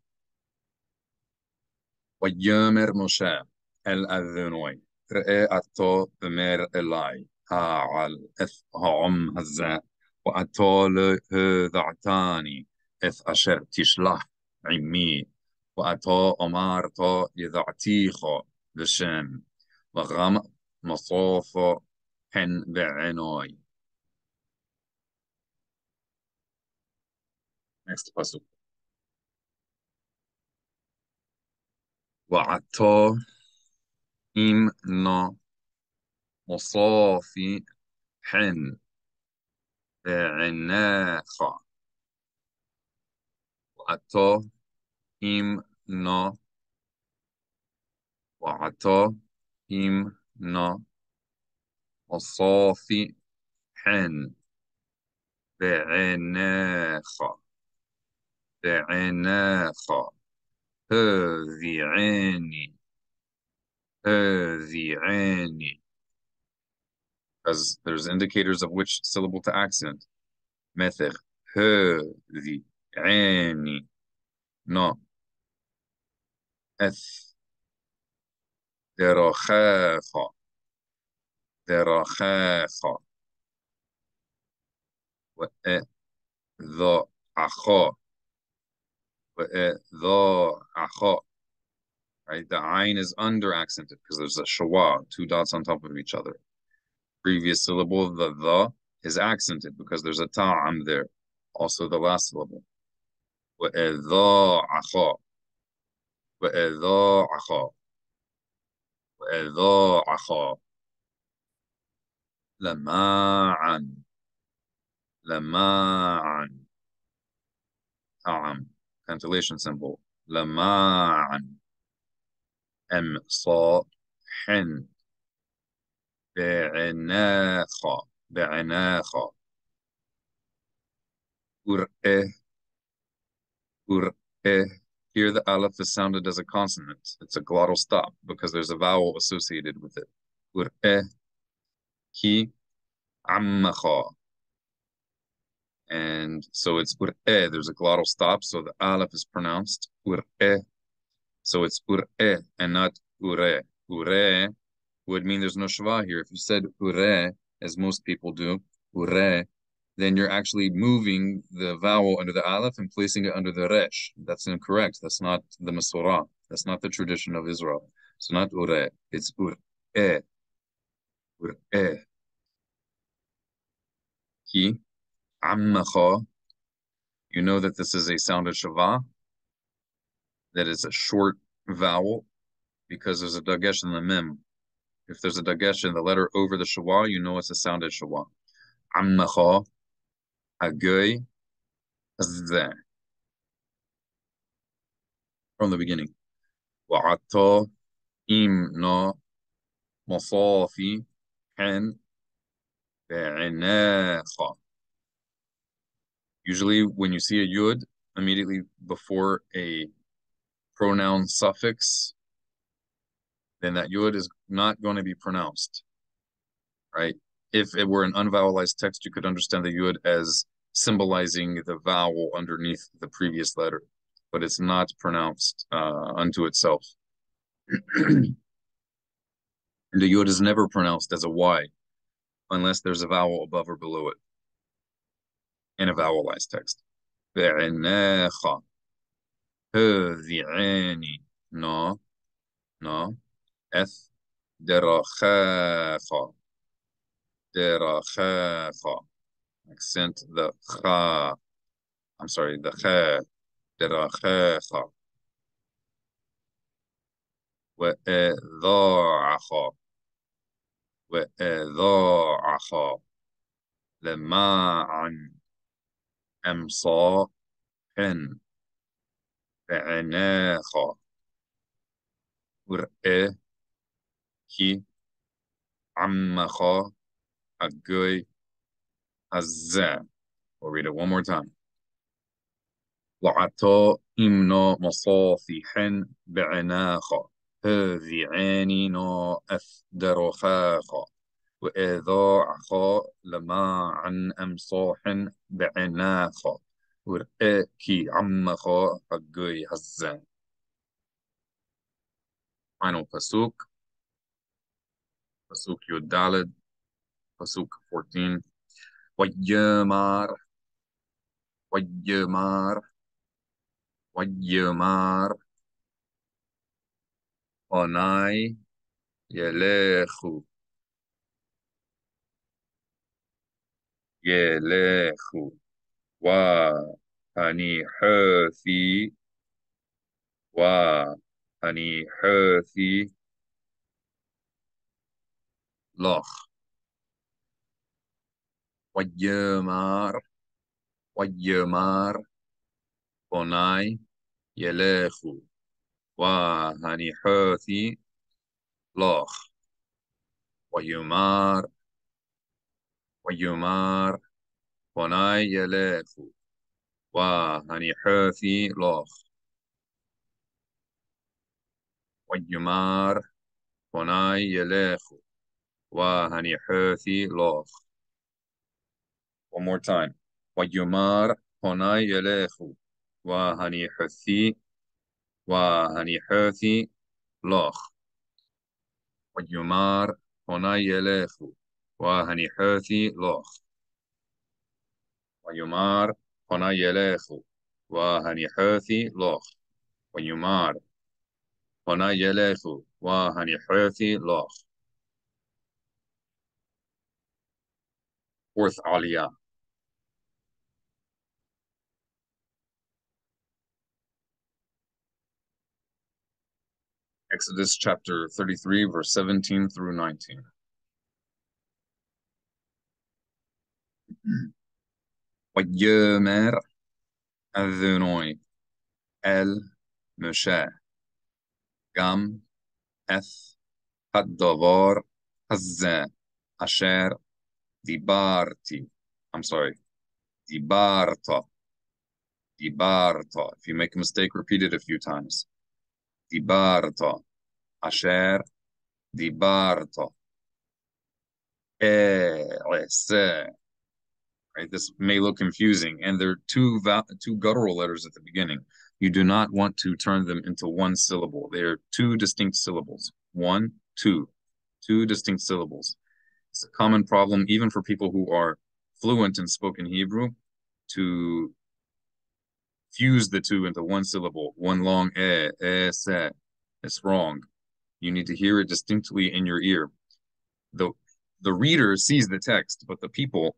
ويامر مشا الأذنوي رأي أتو أمير إلاي هاعل إث هعم هزا وأتول هذعتاني إث أشر تشلح عمي وأتو أمارتو يذعتيخو بشم وغم مصافة حن بعناي. Next pasuk. وعطا إمنا مصافي حن بعناخا وعطا إمنا وعطا إمنا وصافي حن بعناخا بعناخا هذي عيني هذي عيني. As there's indicators of which syllable to accent. Mether هذي عيني no اث دراخاخا دراخاخا وأذعخا Right? The ayin is under accented because there's a shwa, two dots on top of each other. Previous syllable, the is accented because there's a ta'am there. Also the last syllable. Lama'an. Ta'am. Cantillation symbol. Lama'an. Emsahin. Be'anacha. Ur'eh. Here the aleph is sounded as a consonant. It's a glottal stop because there's a vowel associated with it. Ur'eh. Ki. Ammacha. And so it's ur'eh. There's a glottal stop, so the aleph is pronounced ur'eh. So it's ur'eh and not ur'eh. Ur'eh would mean there's no shva here. If you said ur'eh, as most people do, ur'eh, then you're actually moving the vowel under the aleph and placing it under the resh. That's incorrect. That's not the Masorah. That's not the tradition of Israel. It's not ur'eh. It's ur'eh. Ur'eh. Ki. Ammacha, you know that this is a sound of shava, that is a short vowel, because there's a dagesh in the mem. If there's a dagesh in the letter over the shwa, you know it's a sound of shwa. Ammacha, agoy, azeh. From the beginning. Wa'ato, imna, masafi, hen, be'inacha. Usually when you see a yud, immediately before a pronoun suffix, then that yud is not going to be pronounced, right? If it were an unvowelized text, you could understand the yud as symbolizing the vowel underneath the previous letter, but it's not pronounced unto itself. The yud is never pronounced as a y, unless there's a vowel above or below it. In a vowelized text. Be'inacha. Hudhi'ani. No. Eth. Derachacha. Derachacha. Accent the cha. I'm sorry, the cha. Derachacha. We'edha'acha. We'edha'acha. Lema'an. Amsahin ba'anacha ur'eh ki ammacha agoy azza. We'll read it one more time. La'ata imna masafihin ba'anacha hadhi'ani na'ath darachacha وإذاعها لما عن أمصاح بعناخا ورأكي عمخا حقي هزان. Final Pasuk Yud Pasuk 14. ويمار أناي يلخو Yelechu wa hani herthi loch wa yemar onai yelechu wa hani herthi loch wa yumar Ponai yelechu wa hani herthi loch wa yumar ponai yelechu wa hani herthi loch. One more time. Wa yumar ponai yelechu wa hani herthi loch wa yumar ponai yelechu وهني حرثي لوخ ويمار هنا يلخو وَهَنِحَوْثِ لَوْخ وَيُمَارْ وَنَيَلَيْخُ وَهَنِحَوْثِ لَوْخ. Fourth Aliyah. Exodus chapter 33, verse 17 through 19. وَيَمَرْ أَذُنُوِي الْمُشَاءِ قَمْ أَثْ هَدَّوَارْ هَزَّ أَشَرْ دِبَارْتِي. I'm sorry. دِبَارْتَ. دِبَارْتَ. If you make a mistake, repeat it a few times. Dibarto, asher, dibarto, ese. Right, this may look confusing, and there are two guttural letters at the beginning. You do not want to turn them into one syllable. They are two distinct syllables. One, two, two distinct syllables. It's a common problem, even for people who are fluent in spoken Hebrew, to fuse the two into one syllable, one long se. It's wrong. You need to hear it distinctly in your ear. The reader sees the text, but the people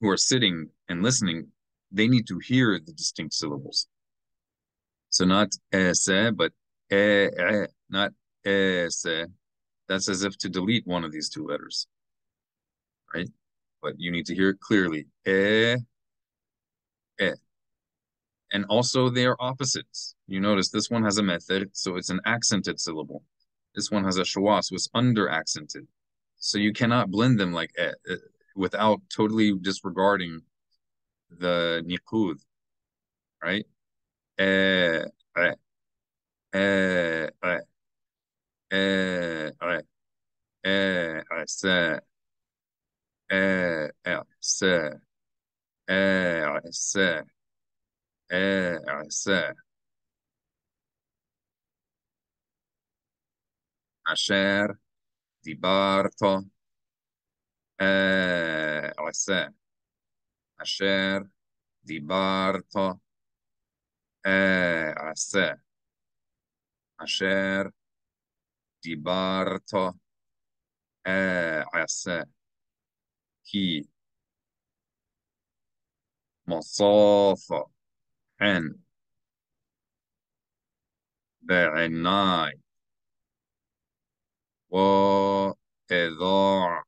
who are sitting and listening, they need to hear the distinct syllables. So not se, but not se. That's as if to delete one of these two letters, right? But you need to hear it clearly. And also they are opposites. You notice this one has a mether, so it's an accented syllable. This one has a shwa, so it's under-accented. So you cannot blend them like without totally disregarding the niqud, right? Asher dibarto asher dibarto asher dibarto ki masafa and بعيناي وإذاعخ.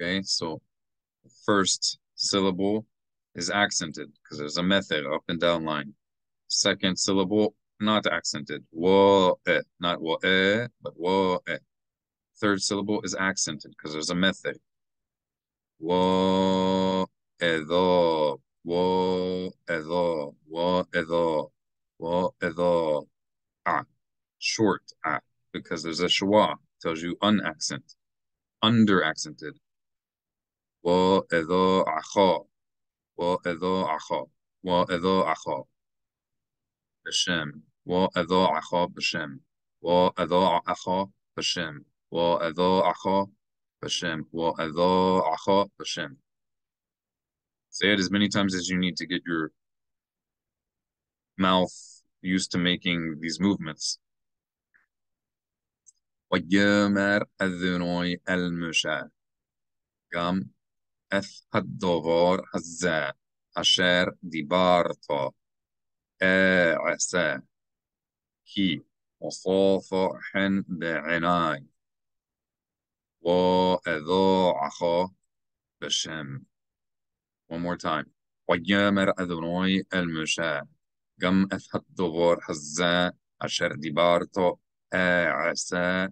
Okay, so the first syllable is accented because there's a method up and down line. Second syllable not accented. Not wa-e, but wa-e. Third syllable is accented because there's a method. Wa-edo, wa-edo, wa-edo, wa-edo, ah, short ah, because there's a shwa, tells you unaccent, under-accented. Wa-edo acha, wa-edo acha, wa-edo acha, b'shem, wa-edo acha b'shem, wa-edo acha b'shem. وَأَذَاعَخَ بَشَمْ وَأَذَاعَخَ بَشَمْ. Say it as many times as you need to get your mouth used to making these movements. وَيَمَرْ أَذُنُوِي الْمُشَى قَمْ أَثْ هَدَّغَارْ هَزَّى أَشَرْ دِبَارْتَ أَعَسَى كِي وَصَافَحًا بِعِنَاي وَأَذَاعَخَ بَشَمْ. One more time. وَيَمَرْ أَذُنُوِي الْمُشَى قَمْ أَثْهَدْ دُغُورْ حَزَّى أَشَرْ دِبَارْتُ أَعَسَى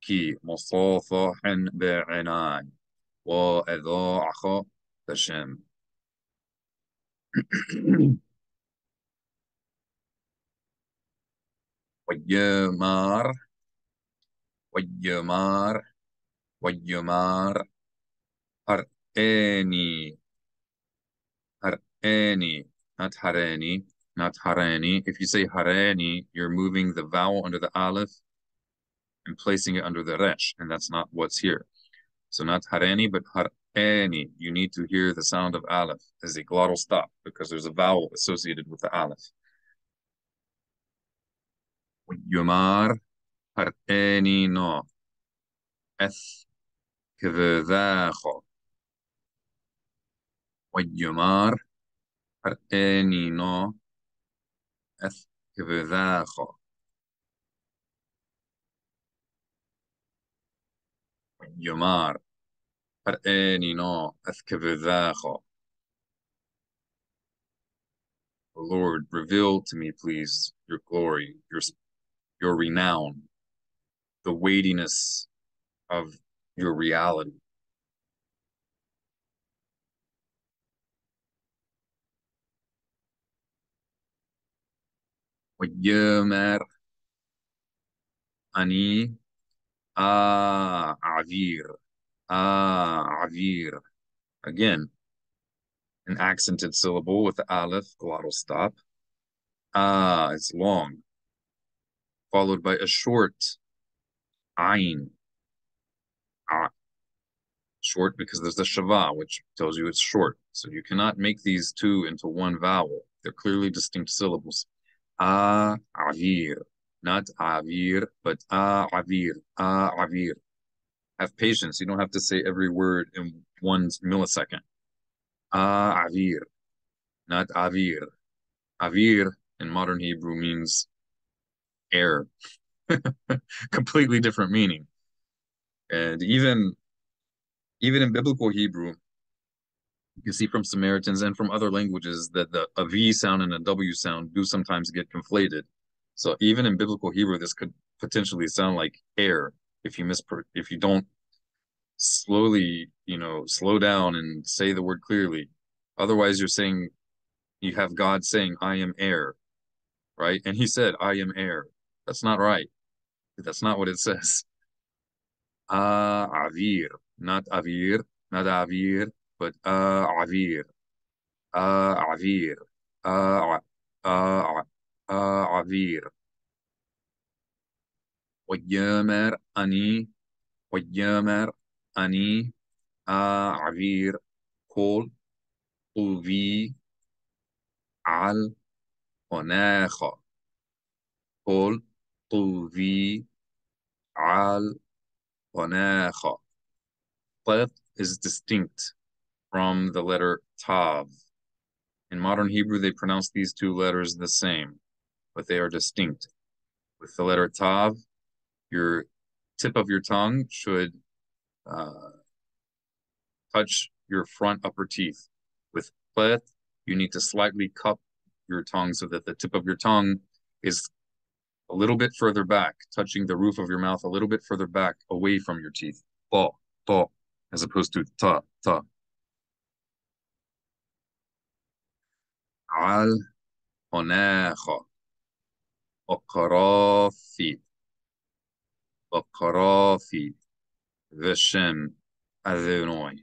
كِي مُصَافَحًا بِعِنَاي وَأَذَاعَخَ بَشَمْ. وَيَمَرْ وَيَمَرْ وَيُمَارْ هَرْأَنِي هَرْأَنِي, not harani, not harani. If you say harani, you're moving the vowel under the aleph and placing it under the resh, and that's not what's here. So not hareni, but hareni. You need to hear the sound of aleph as a glottal stop because there's a vowel associated with the aleph. Yomar hareni no eth kvedacho. Yomar hareni no eth kvedacho. Yomar hareni no eth kvedacho. Lord, reveal to me, please, your glory, your renown, the weightiness of your reality. Wayyomer ani a'avir, a'avir. Again, an accented syllable with the aleph, glottal stop. Ah, it's long, followed by a short ayin. Ah. Short because there's the shwa, which tells you it's short. So you cannot make these two into one vowel. They're clearly distinct syllables. Ah, avir. Not avir, but ah, avir. Ah, avir. Have patience. You don't have to say every word in 1 millisecond. Ah, avir. Not avir. Avir in modern Hebrew means air. Completely different meaning. And even in biblical Hebrew, you can see from Samaritans and from other languages that a V sound and a W sound do sometimes get conflated. So even in biblical Hebrew, this could potentially sound like air if you don't slowly, slow down and say the word clearly. Otherwise, you're saying, you have God saying, I am air, right? And he said, I am air. That's not right. That's not what it says. Avir, not avir, not avir, but avir, avir, avir. Wayyamer ani, avir, kol, uvi, al, onecha. Kol, uvi, al, Onecha. Tet is distinct from the letter tav. In modern Hebrew, they pronounce these two letters the same, but they are distinct. With the letter tav, your tip of your tongue should touch your front upper teeth. With tet, you need to slightly cup your tongue so that the tip of your tongue is a little bit further back, touching the roof of your mouth a little bit further back, away from your teeth. Ta, as opposed to ta, ta. Al, onecha. Okarafi. Okarafi. Veshem, Adonai.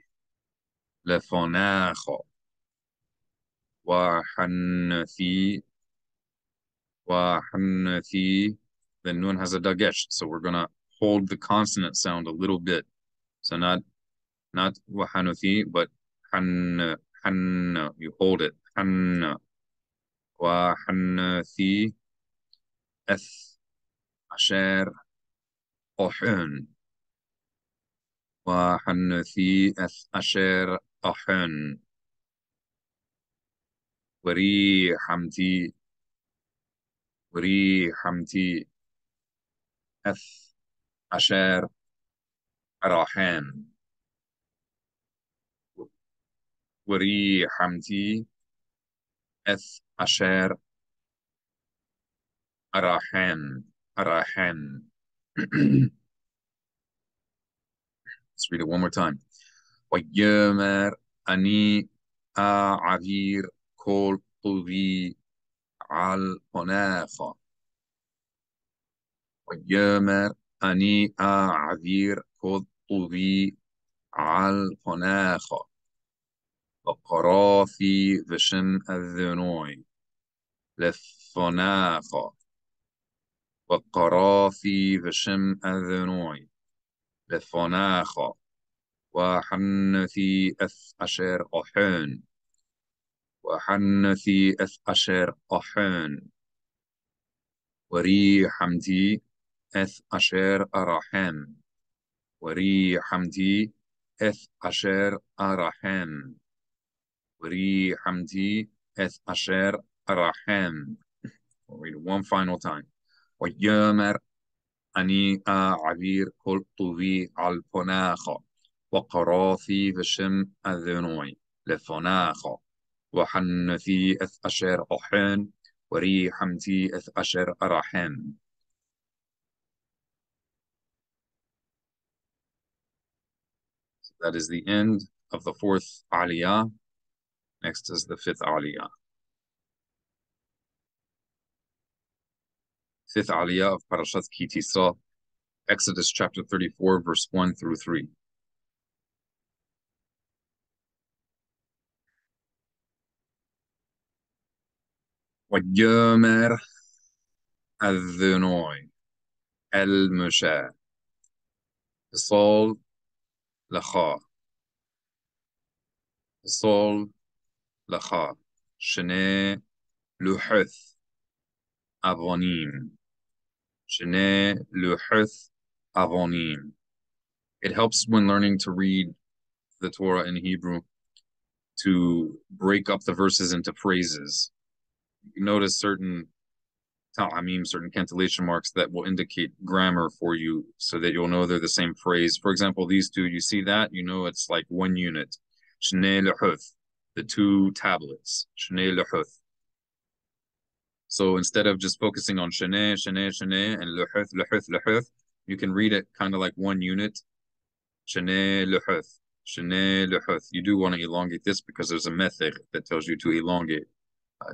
Lefonecha. Wahanfi. The nun has a dagesh, so we're gonna hold the consonant sound a little bit. So not wahanuthi, but han. You hold it. Han wahanuthi eth asher ahun. Wahanuthi eth asher ahun. Wari hamti. Rihamti eth asher arahan. Rihamti eth asher arahan. Arahan. Let's read it one more time. Wayyomer ani a'avir kol uvi al onecha. Wayyomer ani a'avir kod uvi al onecha. Baqarafi vishen adhunoi. Lefonecha. وقراثي وشم أذنوي بفناخا وحنثي أث أشر أحن وحنثي أث أشر أحن وري حمدي أث أشر أرحم وري حمدي أث أشر أرحم وري حمدي أث أشر أرحم. I'll read it one final time. وَيَّمَرْ أَنِي أَعْبِيرْ كُلْ طُوِي عَلْبُنَاخَ وَقَرَاثِي وَشِمْ أَذْنُوِي لَفُنَاخَ وَحَنَّثِي أَثْ أَشَرْ أُحْنِ وَرِيحَمْتِي أَثْ أَشَرْ أَرَحِمْ. So that is the end of the fourth Aliyah. Next is the fifth Aliyah. Fifth Aliyah of Parashat Ki Tisa, Exodus chapter 34, verse 1 through 3. وَيَّمَرْ أَذْنُوِي الْمُشَى بِصَالْ لَخَى بِصَالْ لَخَى شَنَى لُحُث أَبْوَانِيمْ. It helps when learning to read the Torah in Hebrew to break up the verses into phrases. You notice certain ta'amim, certain cantillation marks that will indicate grammar for you so that you'll know they're the same phrase. For example, these two, you see that, you know it's like one unit. Shnei lehuth, the two tablets. Shnei lehuth. So instead of just focusing on sheneh, sheneh, sheneh, and luhuth, luhuth, luhuth, you can read it kind of like one unit. Sheneh, luhuth, sheneh, luhuth. You do want to elongate this because there's a mether that tells you to elongate,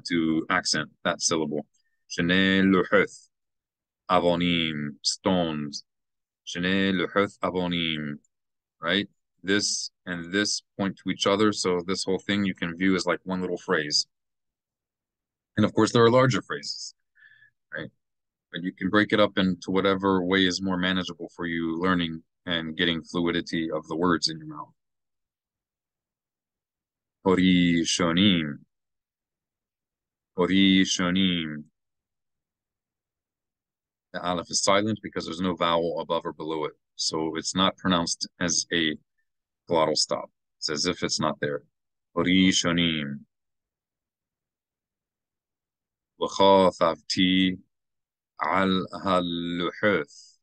to accent that syllable. Sheneh, luhuth, avonim, stones. Sheneh, luhuth, avonim, right? This and this point to each other. So this whole thing you can view as like one little phrase. And of course, there are larger phrases, right? But you can break it up into whatever way is more manageable for you learning and getting fluidity of the words in your mouth. Horishonim. Horishonim. The aleph is silent because there's no vowel above or below it. So it's not pronounced as a glottal stop. It's as if it's not there. Horishonim. وخاثفتي على هاللحوث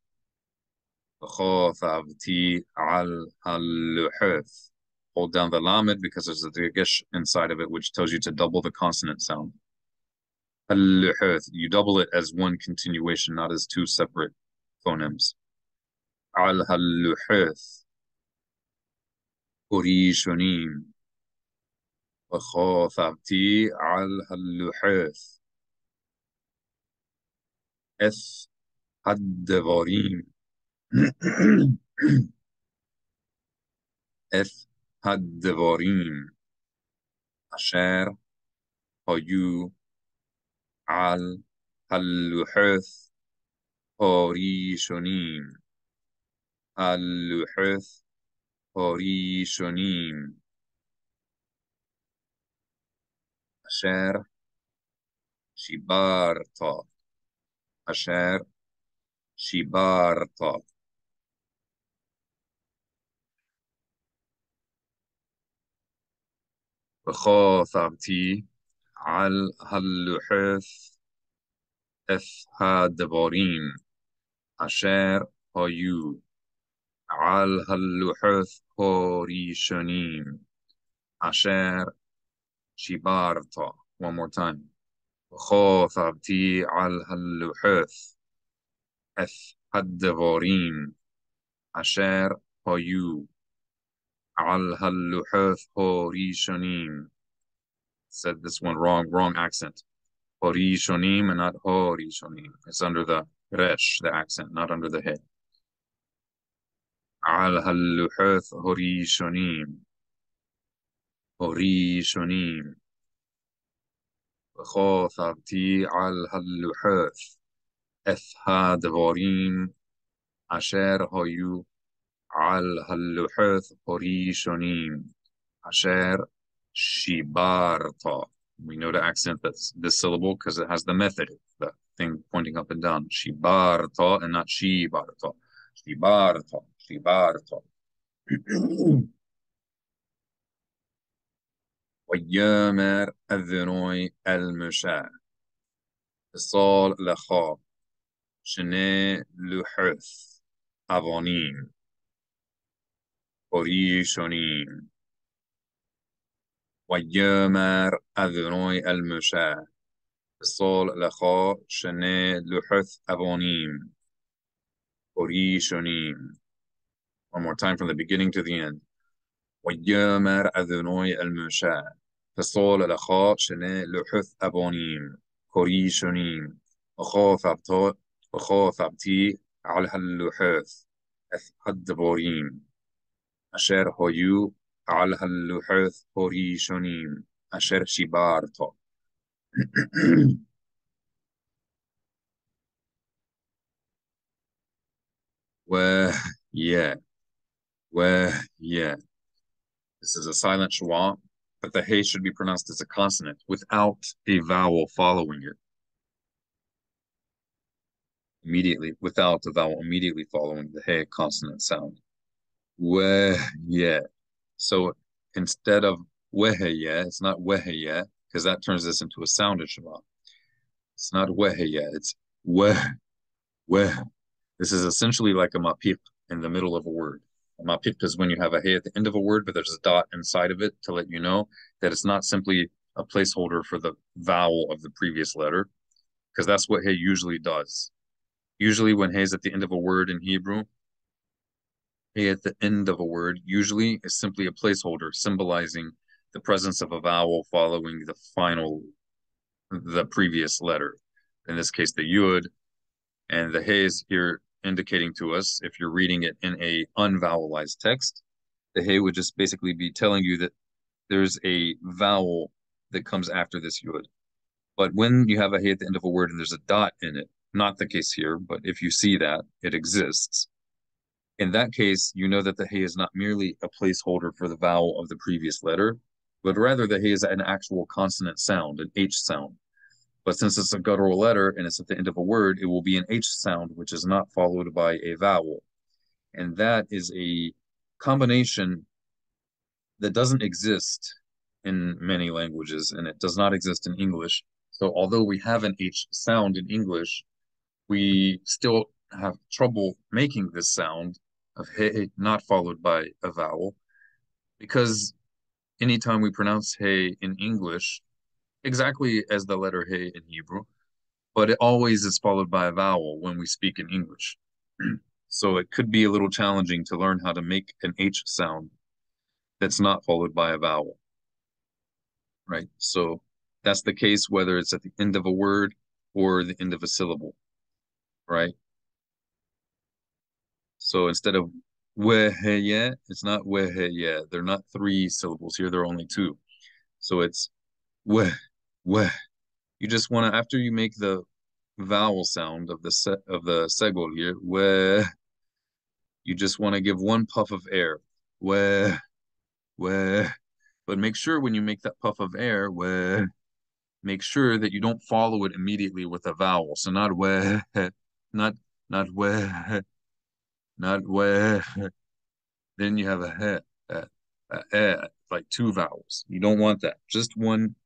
وخاثفتي على هاللحوث. Hold down the Lamed because there's a Dagesh inside of it which tells you to double the consonant sound. هاللحوث. You double it as one continuation, not as two separate phonemes. على هاللحوث أريشونيم وخاثفتي على هاللحوث Eth had Devarim. Eth had Devarim. Asher Hayu Al Halluheth Horishonim. Halluheth Horishonim. Asher Shibarta. Asher Shibarta. Khathabti Al Halluheth Eth Hadabarim Asher Hayu Al Halluheth Horishonim Asher Shibarta. One more time. خاثبتي على هاللحوث أث الدبارين عشر هايو على هاللحوث هوريشونيم. Said this one wrong accent. هوريشونيم and not هوريشونيم. It's under the Resh, the accent, not under the Het. على هاللحوث هوريشونيم هوريشونيم خاثبتي على هاللحوث אף הדבורים אשר היו על הלוחות הראשונים אשר שיברת. We know the accent that's this syllable because it has the mether, the thing pointing up and down. Shibarta and not Shibarta. Shibarta. Shibarta. وَيَامَرْ أَذْنُوِي الْمُشَاءِ صَالْ لَخَا شَنَي لُحُث أَوَانِيم وَرِيشُنِيم وَيَامَرْ أَذْنُوِي الْمُشَاءِ صَالْ لَخَا شَنَي لُحُث أَوَانِيم وَرِيشُنِيم. One more time from the beginning to the end. وَيَامَرْ أَذْنُوِي الْمُشَاءِ فصال لخا شنه لحث أبانيم كوري شنيم وخافبتي على اللحث أثحد بوريم أشر هيو على اللحث كوري شنيم أشر شبارتا. وَيَا This is a silent shwa, but the hey should be pronounced as a consonant without a vowel following it. Immediately, without a vowel immediately following the hey consonant sound. Weh-yeh. So instead of weh-yeh, it's not weh-yeh, because that turns this into a sounded shema. It's not weh-yeh, it's weh. This is essentially like a mapik in the middle of a word. Mapik is when you have a hey at the end of a word, but there's a dot inside of it to let you know that it's not simply a placeholder for the vowel of the previous letter, because that's what hey usually does. Usually when hey is at the end of a word in Hebrew, hey at the end of a word usually is simply a placeholder symbolizing the presence of a vowel following the previous letter. In this case, the yud, and the hey is here indicating to us, if you're reading it in a unvowelized text, the hey would just basically be telling you that there's a vowel that comes after this yud. But when you have a hey at the end of a word and there's a dot in it, not the case here, but if you see that, it exists. In that case, you know that the hey is not merely a placeholder for the vowel of the previous letter, but rather the hey is an actual consonant sound, an H sound. But since it's a guttural letter and it's at the end of a word, it will be an H sound, which is not followed by a vowel. And that is a combination that doesn't exist in many languages, and it does not exist in English. So although we have an H sound in English, we still have trouble making this sound of hey not followed by a vowel, because anytime we pronounce hey in English, exactly as the letter hey in Hebrew, but it always is followed by a vowel when we speak in English. So it could be a little challenging to learn how to make an H sound that's not followed by a vowel, right? So that's the case whether it's at the end of a word or the end of a syllable, right? So instead of weh-yeh, it's not weh-yeh. They're not three syllables here, they're only two. So it's weh. You just want to, after you make the vowel sound of the segol here, weh, you just want to give one puff of air, weh, weh. But make sure when you make that puff of air, weh, make sure that you don't follow it immediately with a vowel. So not weh, not weh, not weh. Then you have a heh, like two vowels. You don't want that. Just one.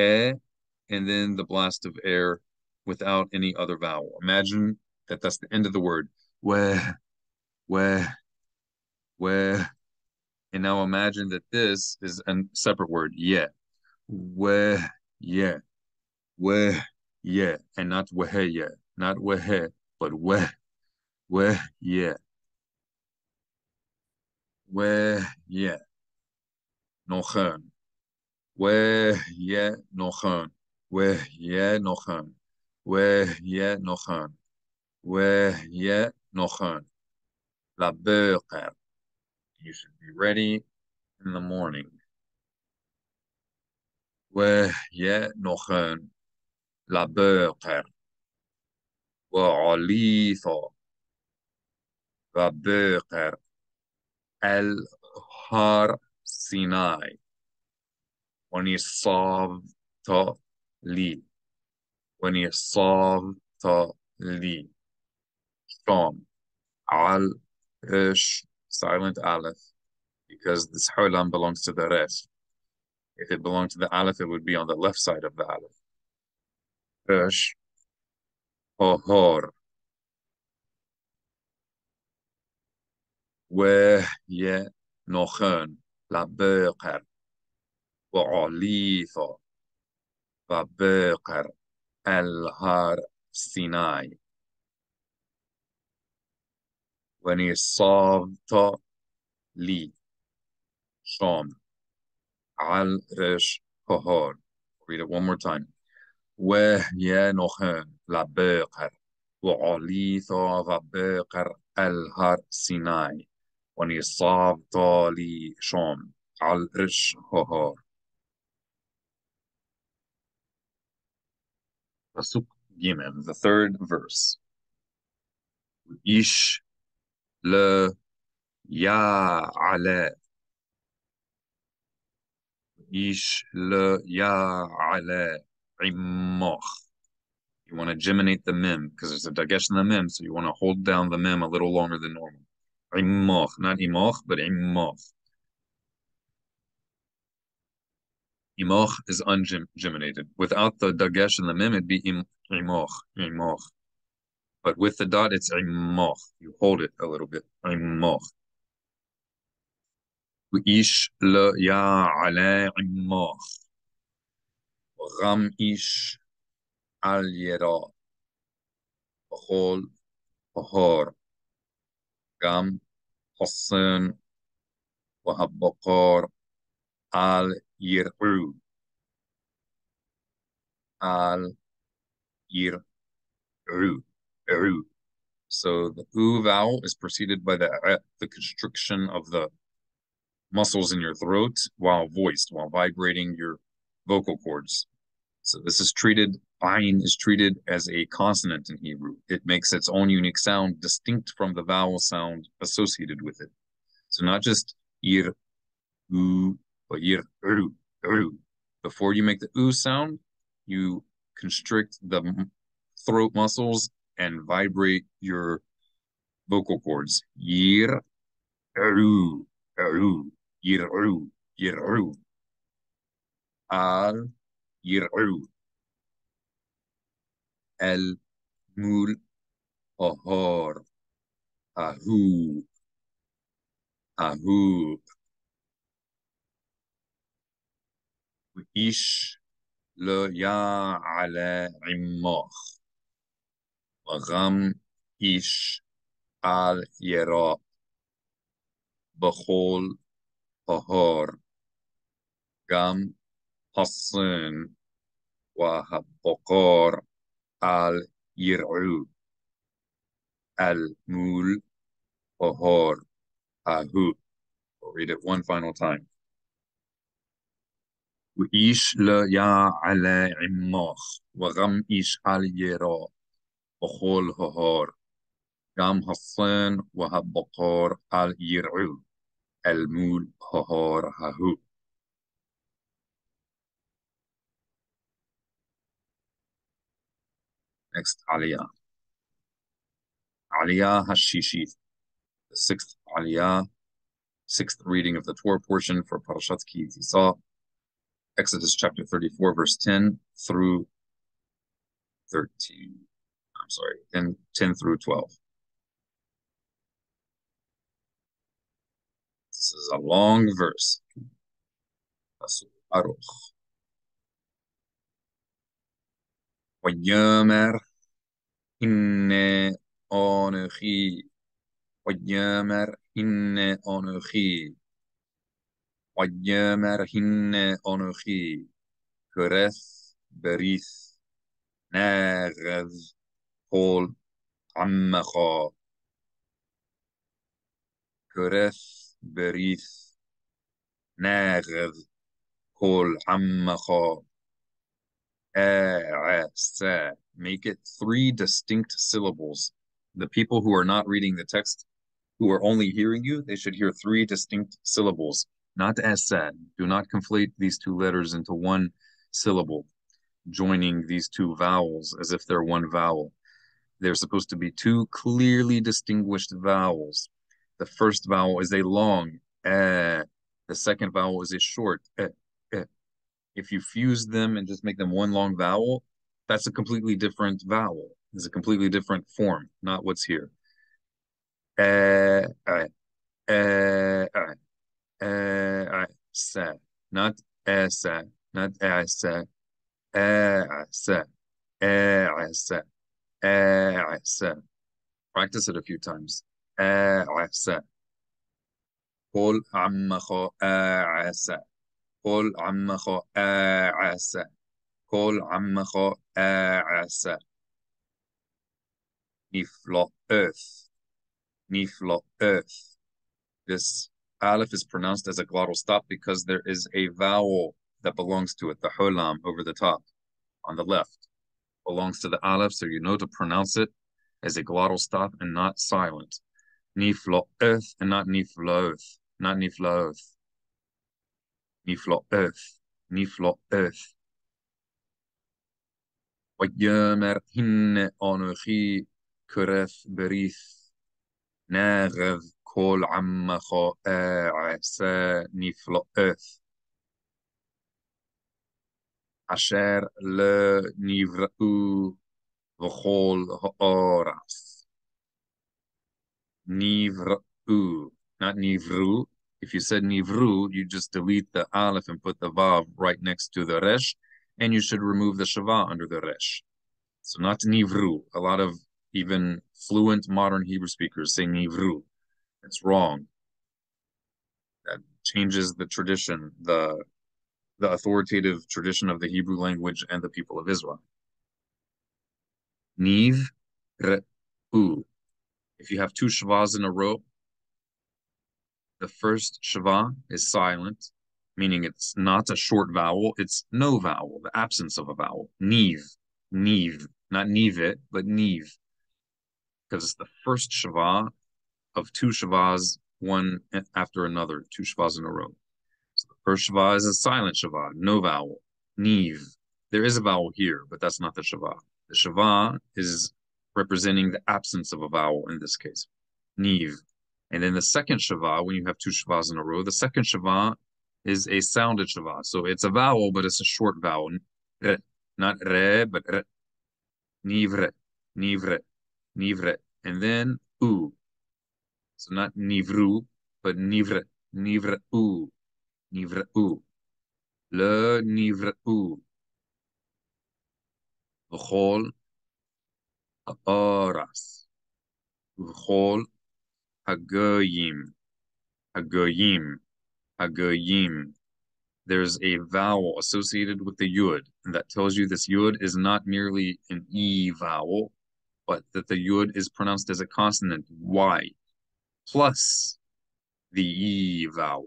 And then the blast of air without any other vowel. Imagine that that's the end of the word. Weh. And now imagine that this is a separate word. Yeah. Weh, yeah. And not weh, yeah. Not weh, but weh, yeah. Weh, yeah. Nochern. Weh-yeh nochern. Weh-yeh nochern. Weh-yeh nochern. Weh-yeh nochern. La beurre. You should be ready in the morning. Weh-yeh nochern. La beurre. وعليثا وبقر الهار سيناي ونصابت لي شام al Resh, silent aleph, because this holam belongs to the Resh. If it belonged to the aleph, it would be on the left side of the aleph. Resh, ohor, weye nochen la beker, wa'alitha, wa beker el har Sinai. When he solved li sham al Resh kohor. Read it one more time. Weh yenochen la beker wa'alitha va beker al har Sinai. When he solved li sham al Resh kohor. Pasuk Gimel, the third verse. Ish le ya'ale. Ish le ya'ale imoch. You want to geminate the mem, because there's a dagesh in the mem, so you want to hold down the mem a little longer than normal. Imoch, not imoch, but imoch. Imoch is ungeminated. Without the dagesh and the mem, it'd be imoch, imoch. But with the dot, it's imoch. You hold it a little bit. Imoch. Ish le ya'ale imoch. Ram ish al yera. Hol hor. Gam hossin. Wahabakar al Yir'u. Al Yir'u. So the U vowel is preceded by the constriction of the muscles in your throat while voiced, while vibrating your vocal cords. So this is treated, Ayin is treated as a consonant in Hebrew. It makes its own unique sound distinct from the vowel sound associated with it. So not just Yir, U, but Yir, U, U. Before you make the U sound, you constrict the throat muscles and vibrate your vocal cords. Yir, eru, eru, yiru, yiru. Al, yiru. El, mul, ahor. Ahu, ahu. Ish, le, ya, ala, immoch. Ram ish al yera b'chol ahor gam hasin wa habakar al yir'u al mul ahor ahu. We'll read it one final time. Ish le ya ala imach wa ram ish al yera بخول ههار جام حصين وهب بقار آل يرعو المول ههار ههو. Next, Aliyah. Aliyah Hashishith, the sixth Aliyah, sixth reading of the Torah portion for Parashat Ki Tisa, Exodus chapter 34, verse 10 through 13. I'm sorry, 10 through 12. This is a long verse. Pasuk Aruch. Wayamer inne onuchi. Wayamer inne onuchi. Wayamer inne onuchi. Kureth berith. Nerez. Kol ammecha Kureth berith Nerv Kol ammecha E'ase make it three distinct syllables. The people who are not reading the text, who are only hearing you, they should hear three distinct syllables, not as said. Do not conflate these two letters into one syllable, joining these two vowels as if they're one vowel. They're supposed to be two clearly distinguished vowels. The first vowel is a long eh. The second vowel is a short eh, eh. If you fuse them and just make them one long vowel, that's a completely different vowel. It's a completely different form, not what's here. Sa, not sa, not sa, sa, sa, sa. Practice it a few times. Sa. Qul ammacha sa. Qul ammacha sa. Qul ammacha sa. Nifla earth. Nifla earth. This aleph is pronounced as a glottal stop because there is a vowel that belongs to it, the holam over the top on the left belongs to the aleph, so you know to pronounce it as a glottal stop and not silent. Nifla earth and not nifla earth, not nifla earth. Nifla earth, nifla earth. Wayomer hinne onochi kuref berith narev. Kol ammacha asa nifla earth. Asher le nivra'u v'chol ha'aras. Nivra'u, not nivru. If you said nivru, you just delete the aleph and put the vav right next to the resh, and you should remove the shwa under the resh. So not nivru. A lot of even fluent modern Hebrew speakers say nivru. It's wrong. That changes the tradition, the authoritative tradition of the Hebrew language and the people of Israel. Niv-re-u. If you have two shvas in a row, the first shva is silent, meaning it's not a short vowel, it's no vowel, the absence of a vowel. Niv, niv, not nivet, but niv, because it's the first shva of two shavas, one after another, two shavas in a row. So the first shava is a silent shava, no vowel, niv. There is a vowel here, but that's not the shava. The shava is representing the absence of a vowel in this case, niv. And then the second shava, when you have two shavas in a row, the second shava is a sounded shava. So it's a vowel, but it's a short vowel, re, not re, but re. Nivre, nivre, nivre. And then u. So not nivru, but nivre, nivra'u, nivra'u, le nivra'u, v'chol ha'aras, v'chol ha'goyim, ha'goyim, ha'goyim. There's a vowel associated with the yud, and that tells you this yud is not merely an e vowel, but that the yud is pronounced as a consonant, y, plus the e vowel.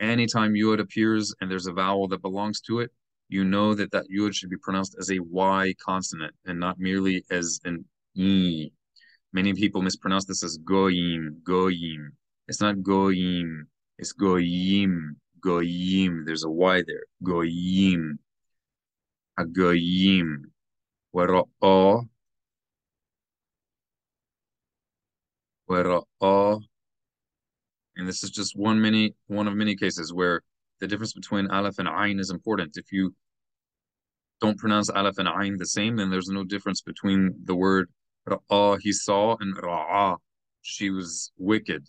Anytime yud appears and there's a vowel that belongs to it, you know that that yud should be pronounced as a y consonant and not merely as an e. Many people mispronounce this as goyim, goyim. It's not goyim, it's goyim, goyim. There's a y there, goyim, a goyim, wara'a. And this is just one of many cases where the difference between aleph and ayin is important. If you don't pronounce aleph and ayin the same, then there's no difference between the word ra'ah, he saw, and ra'ah, she was wicked.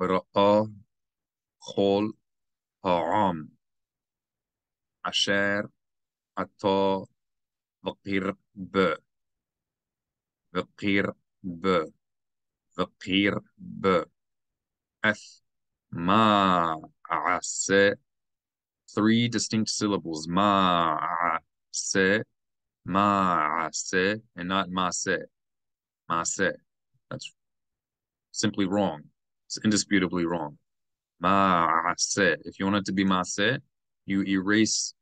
Ra'ah khol ha'am asher ata vaqir b vaqir b, vaqir b, ath ma se, three distinct syllables, ma se, and not ma se, that's simply wrong, it's indisputably wrong, ma se. If you want it to be ma se, you erase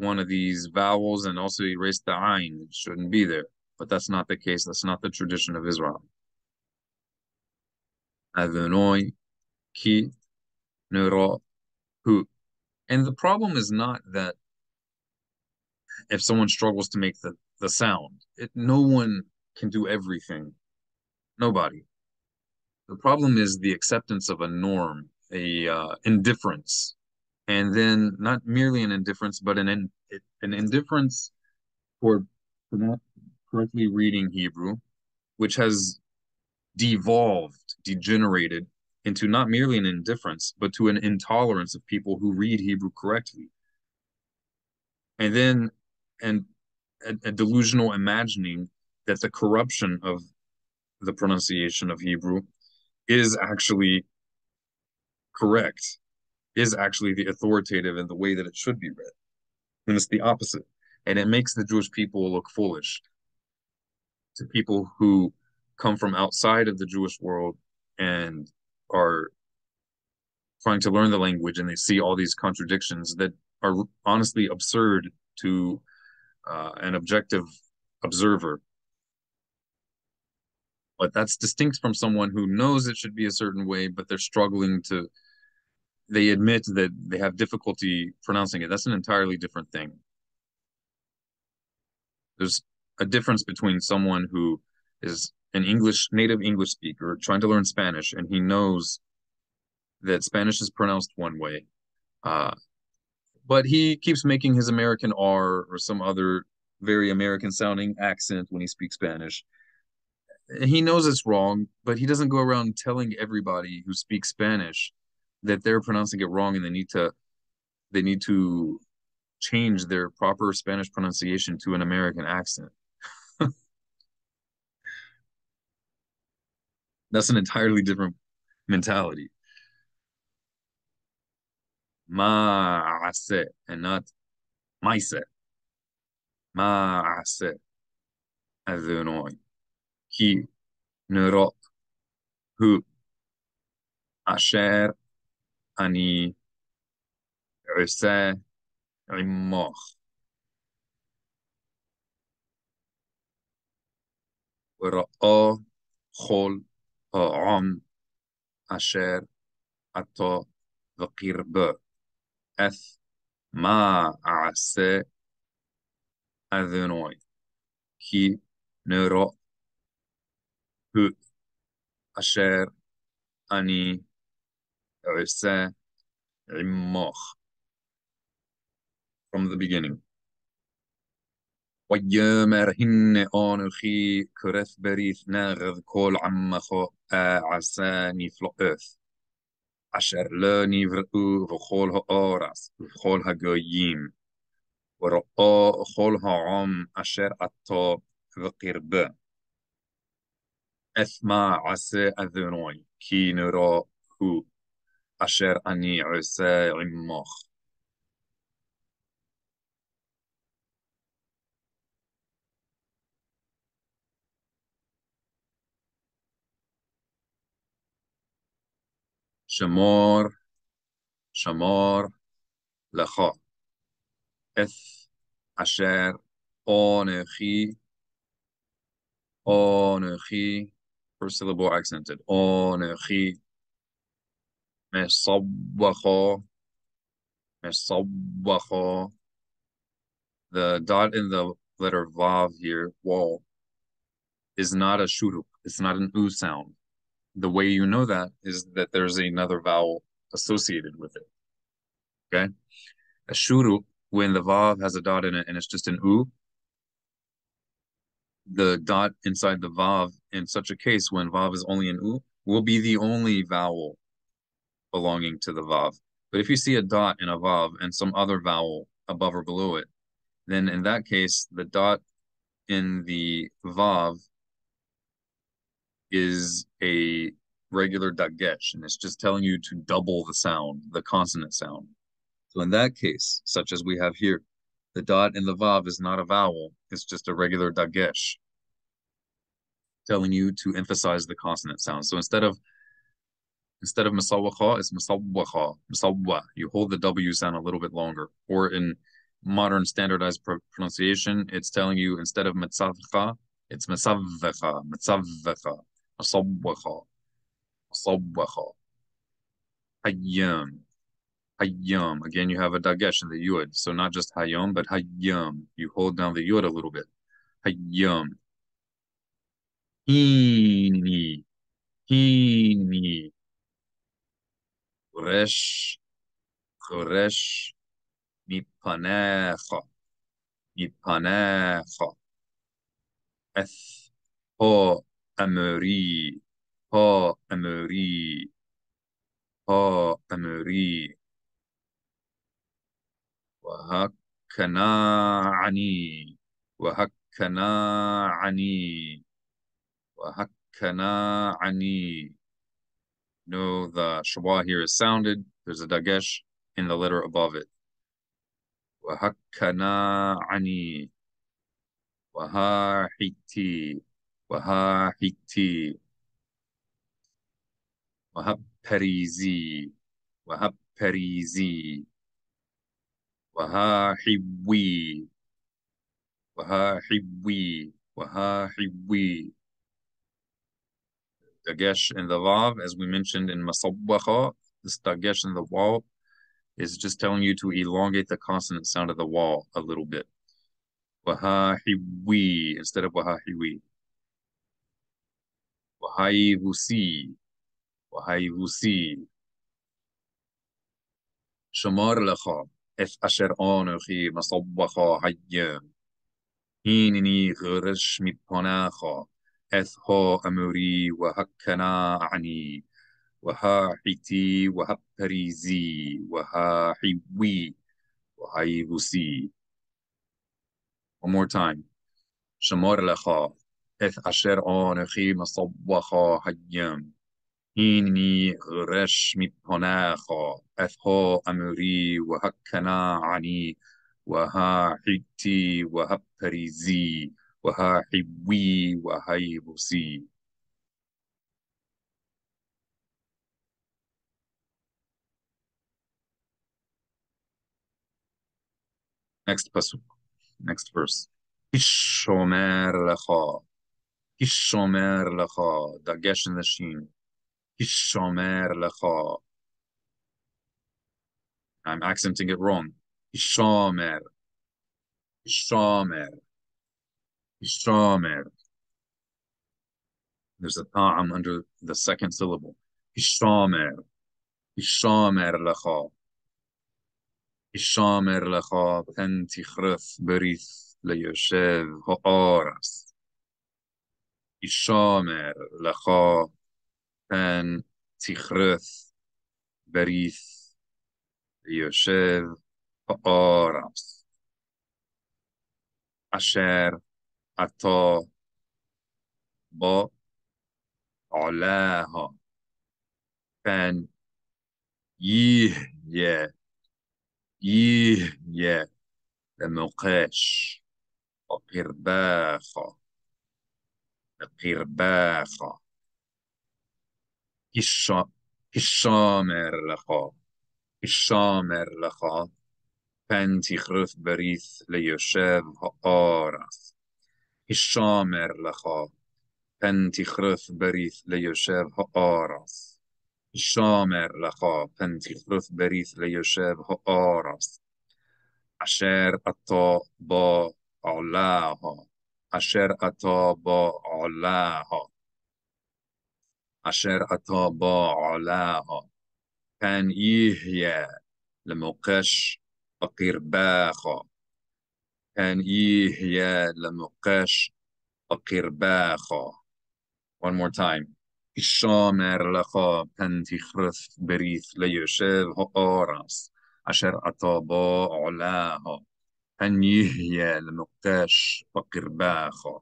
one of these vowels and also erase the ayin. It shouldn't be there. But that's not the case. That's not the tradition of Israel. Adonai ki nero hu. And the problem is not that if someone struggles to make the sound, no one can do everything. Nobody. The problem is the acceptance of a norm, an indifference. And then not merely an indifference, but an indifference for not correctly reading Hebrew, which has devolved, degenerated into not merely an indifference, but to an intolerance of people who read Hebrew correctly. And then a delusional imagining that the corruption of the pronunciation of Hebrew is actually correct, is actually the authoritative in the way that it should be read. And it's the opposite. And it makes the Jewish people look foolish to people who come from outside of the Jewish world and are trying to learn the language, and they see all these contradictions that are honestly absurd to an objective observer. But that's distinct from someone who knows it should be a certain way, but they're struggling to, they admit that they have difficulty pronouncing it. That's an entirely different thing. There's a difference between someone who is an native English speaker trying to learn Spanish, and he knows that Spanish is pronounced one way, but he keeps making his American R or some other very American-sounding accent when he speaks Spanish. He knows it's wrong, but he doesn't go around telling everybody who speaks Spanish that they're pronouncing it wrong and they need to change their proper Spanish pronunciation to an American accent. That's an entirely different mentality. Ma'aseh and not ma'aseh. Ma'aseh Adonai. Ki nerot hu asher ani oseh imoch. V'ra'ah chol ha'am asher ata v'qirba eth ma'aseh Adonai ki nerot hu asher ani oseh imoch. From the beginning. Shamar, Shamar, Lecha, Eth, Asher, Onechi, Onechi, first syllable accented, Onechi, Mesabbacha, Mesabbacha, the dot in the letter Vav here, wall, is not a shuruk, it's not an U sound. The way you know that is that there's another vowel associated with it. Okay? A shuru, when the vav has a dot in it and it's just an u, the dot inside the vav, in such a case when vav is only an u, will be the only vowel belonging to the vav. But if you see a dot in a vav and some other vowel above or below it, then in that case, the dot in the vav is a regular dagesh, and it's just telling you to double the sound, the consonant sound. So in that case, such as we have here, the dot in the vav is not a vowel, it's just a regular dagesh, telling you to emphasize the consonant sound. So instead of masawwacha, it's masawwacha, masawwa. You hold the W sound a little bit longer. Or in modern standardized pronunciation, it's telling you instead of metzavcha, it's mesavvecha, metzavvecha, asabwecha, asabwecha, hayyam, hayyam. Again, you have a dagesh in the yud, so not just hayyam, but hayyam. You hold down the yud a little bit. Hayyam. Hini, hini. Resh, resh. Mipanecha, mipanecha. Eth, ha amuri, ha amuri, ha amuri. Wahakana'ani, wahakana'ani, wahakana'ani. No, the shwa here is sounded. There's a dagesh in the letter above it. Wahakana'ani, wahahiti, wahahiti, wahaparizi, wahaparizi, wahahiwi, wahahiwi, wahahiwi. Dagesh in the vav, as we mentioned in masabwacha, this dagesh in the vav is just telling you to elongate the consonant sound of the wall a little bit. Wahahiwi instead of wahahiwi. Wahayivusi, wahayivusi. Shamar lecha, eth asher anuchi masabwacha hayyam. Hinini gurish mipanacha, eth ha amuri wahakana'ani. Wahahiti, wahaparizi, wahahiwi, wahayivusi. One more time. Shamar lecha, eth asher anechi masabwacha hayyam. Hini resh mipanecha, eth ha amuri, wahakana'ani, wahahiti, wahaparizi, wahahiwi, wahayivusi. Next pasuk, next verse. Kishomer lecha, kishomer lecha. Dagesh in the sheen. Kishomer lecha. I'm accenting it wrong. Kishomer, kishomer, kishomer. There's a ta'am under the second syllable. Kishomer, kishomer lecha. Ishamer lecha pen tichreth berith leyoshev ha'aras. Ishamer lecha pen tichreth berith leyoshev ha'aras. Asher ata ba alaha pen yih yeah. Yeah, the mokesh, the pirbacha, kishamer lecha, pentichruf berith leyoshev ha'aras, kishamer lecha, pentichruf berith leyoshev ha'aras. Ishamer lecha pentichruf berith leyoshev ha'aras. Asher ata ba alaha. Asher ata ba alaha. Asher ata ba alaha. Pen yihya lemuqesh akirbacha. Pen yihya lemuqesh akirbacha. One more time. Ishamer lecha pentichruf berith leyoshev ha'aras. Asher ataba alaha. Pen yihya l'muqtash b'qirbacha.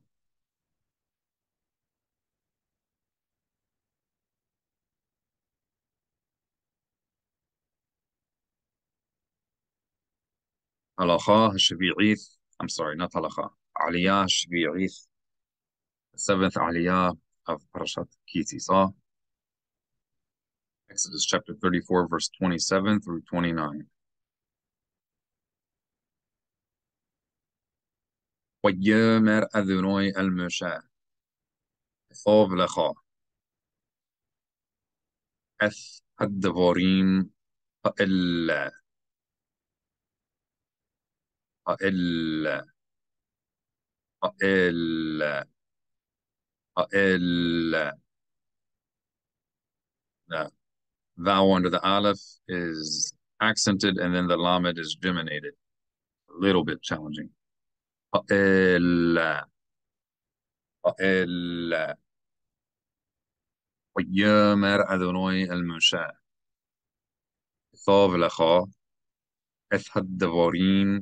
Halacha Shvi'ith. I'm sorry, not halacha. Aliyah Shvi'ith. The seventh Aliyah of Parashat Ki Tisa, Exodus chapter 34, verse 27 through 29. ויאמר אדוני אל משה כתוב לך את הדברים האלה. Vowel under the aleph is accented, and then the lamed is geminated. A little bit challenging. ויאמר אדוני אל משה כתוב לך את הדברים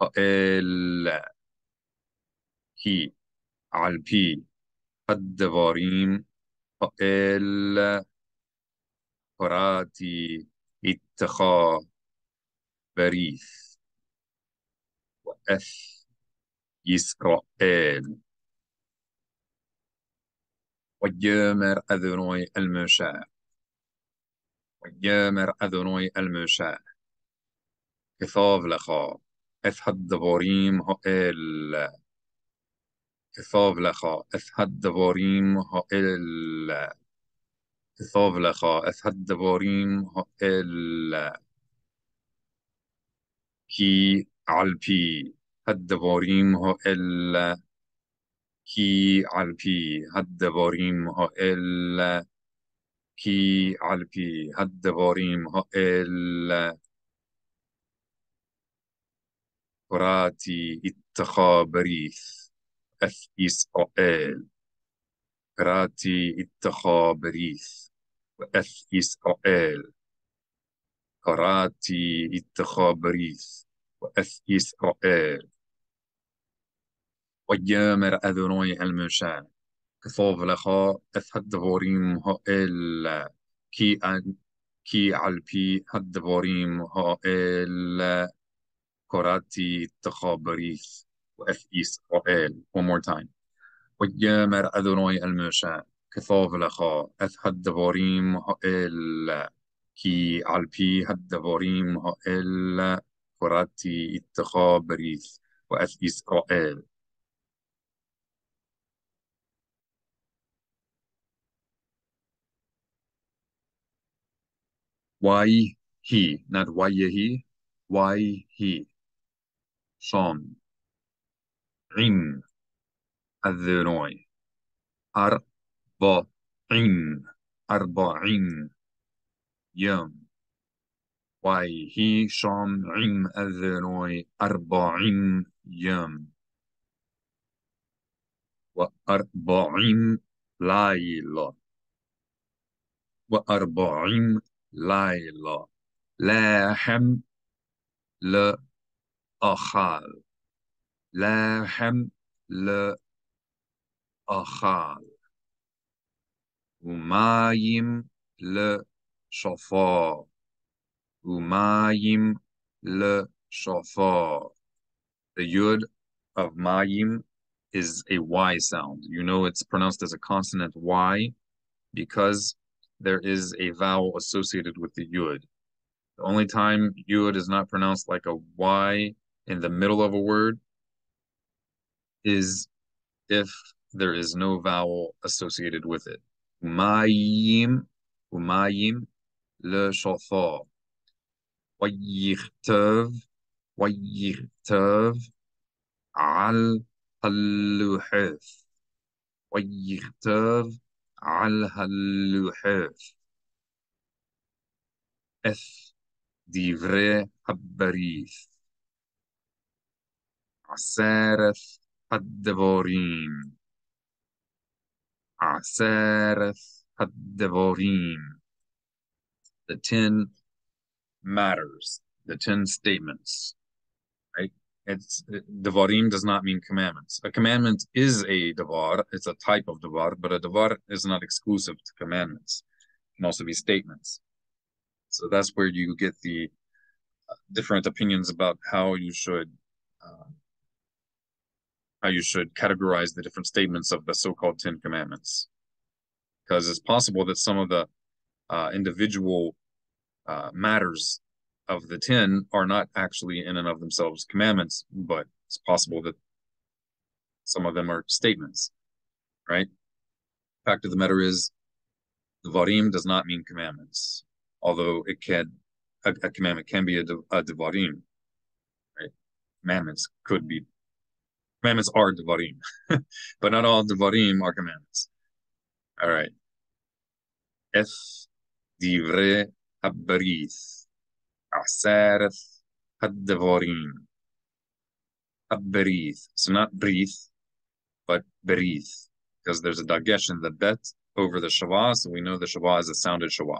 האלה כי על פי הדברים האלה قراتي اتخا بريث وأث إسرائيل ويامر أذنوي المشاع كثاف لخا أثحد دواريم هائل كثاف لخا أثحد دواريم هائل כתוב לך את הדברים האלה, כי על פי הדברים האלה, כי על פי הדברים האלה, כי על פי הדברים האלה, קראתי איתך ברית את ישראל, קראתי איתך ברית وأث إسرائيل قراتي التخابريث وأث إسرائيل ويامر أذنوي المشاع كثوف لخا أث الدفوريم هائل كي عالبي الدفوريم هائل قراتي التخابريث وأث إسرائيل. One more time. ويامر أذنوي المشاع כתוב לך את הדברים האלה, כי על פי הדברים האלה קראתי איתך ברית ואת ישראל. Why he, not why he, why he. Shom. Im. Adonai. Ar. أربعين يوم ويهي شامعين أذنوي 40 يوم و40 ليلة و40 ليلة لاحم لأخال لاحم لأخال ومايم لشفاء ومايم لشفاء. The Yud of Mayim is a Y sound. You know it's pronounced as a consonant Y because there is a vowel associated with the Yud. The only time Yud is not pronounced like a Y in the middle of a word is if there is no vowel associated with it. Umayim le shofar. Wayyirtav al-halluhif. Wayyirtav al-halluhif. Eth divre habbarif. Asareth haddavarim. Asareth Devarim. The 10 matters, the 10 statements, right? Devarim does not mean commandments. A commandment is a devar, it's a type of devar, but a devar is not exclusive to commandments. It can also be statements. So that's where you get the different opinions about how you should categorize the different statements of the so-called 10 commandments. Because it's possible that some of the individual matters of the 10 are not actually in and of themselves commandments, but it's possible that some of them are statements, right? Fact of the matter is, the Devarim does not mean commandments, although it can, a commandment can be a Devarim, right? Commandments could be, commandments are Devarim, but not all Devarim are commandments. All right. F. Divre Habbarith. Asareth Haddevorim. Habbarith. So not breath, but berith, because there's a dagesh in the bet over the shwa, so we know the shwa is a sounded shwa.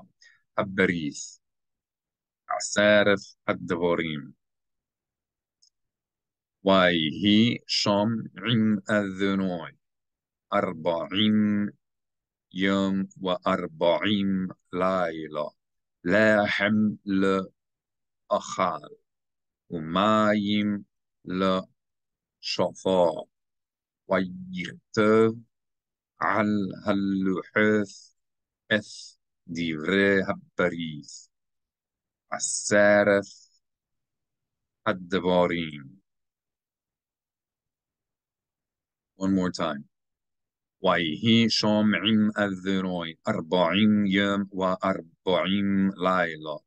Habbarith. Asareth Haddevorim. Waihi Sham'im Adonai. Arba'im. Yom wa arba'im layla la haml akhal umayim la shafa wa yirtav al haluhith eth divre habbarith asaraf advarim. One more time. Waihi sham'im adhunoi, arba'im yam wa arba'im layla.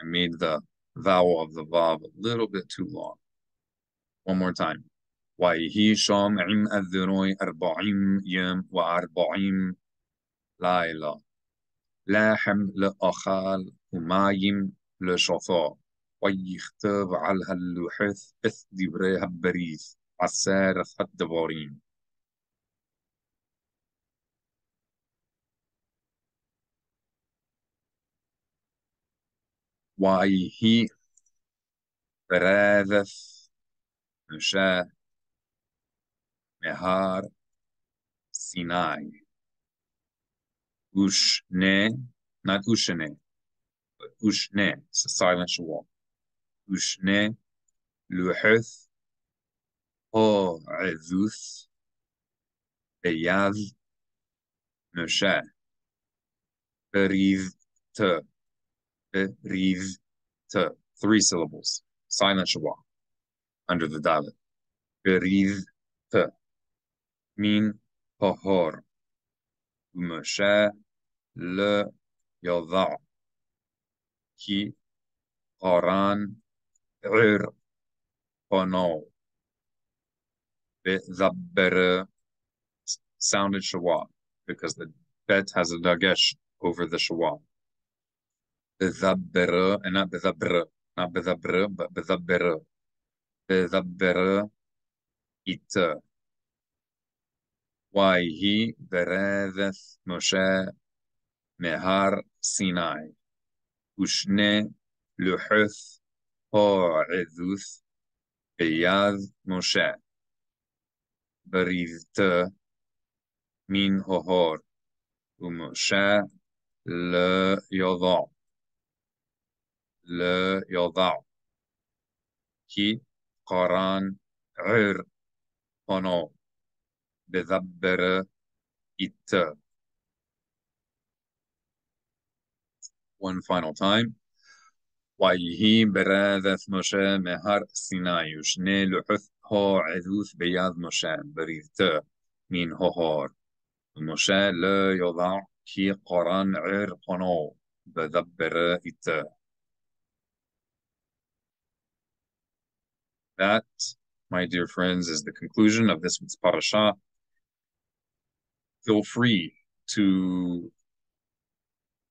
I made the vowel of the Vav a little bit too long. One more time. Waihi sham'im adhunoi, arba'im yam wa arba'im layla. Lahem l'achal, umayim l'shafa. ويختاب على اللوحات إث دبرها بريث عسار خد دبارين. وعيه براذف مشاء مهار سيناي وشنة not وشنة but وشنة it's a silent shwa. Ushne luhuth ho azuth beyaz nusha beriz te 3 syllables silent shwa under the dalet beriz te mean pohor nusha le yada ki haran عر قناو بذبر sounded shwa because the bet has a dagesh over the shwa. B'zabber and not b'zabber, not b'zabber, but b'zabber. B'zabber it. Waihi b'ratheth Moshe mehar Sinai. Ushne luhuth Ha'eduth Beyaz Moshe Barizta Min Hohor Umoshe Le Yoda Ki Koran Ur Hono Bezabbera It. One final time. وَيْهِي بَرَاذَثْ مُشَى مَهَرْ سِنَايُ شْنَي لُحُثْ هَا عَذُوث بَيَاذْ مُشَى بَرِذْتَ مِنْ هَهَار مُشَى لَا يَضَعْ كِي قَرَانْ عِرْ قَنَوْ بَذَبَّرَ إِتَّ. That, my dear friends, is the conclusion of this week's parasha. Feel free to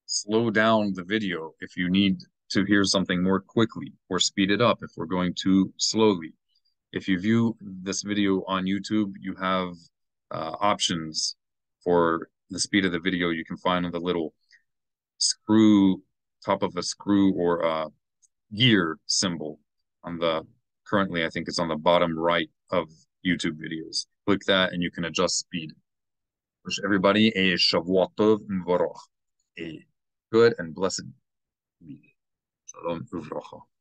slow down the video if you need to hear something more quickly, or speed it up if we're going too slowly. If you view this video on YouTube, you have options for the speed of the video. You can find on the little screw, top of a screw or a gear symbol on the, currently I think it's on the bottom right of YouTube videos. Click that and you can adjust speed. Wish everybody a Shavuot Tov M'vorach, a good and blessed week. Shalom uvracha.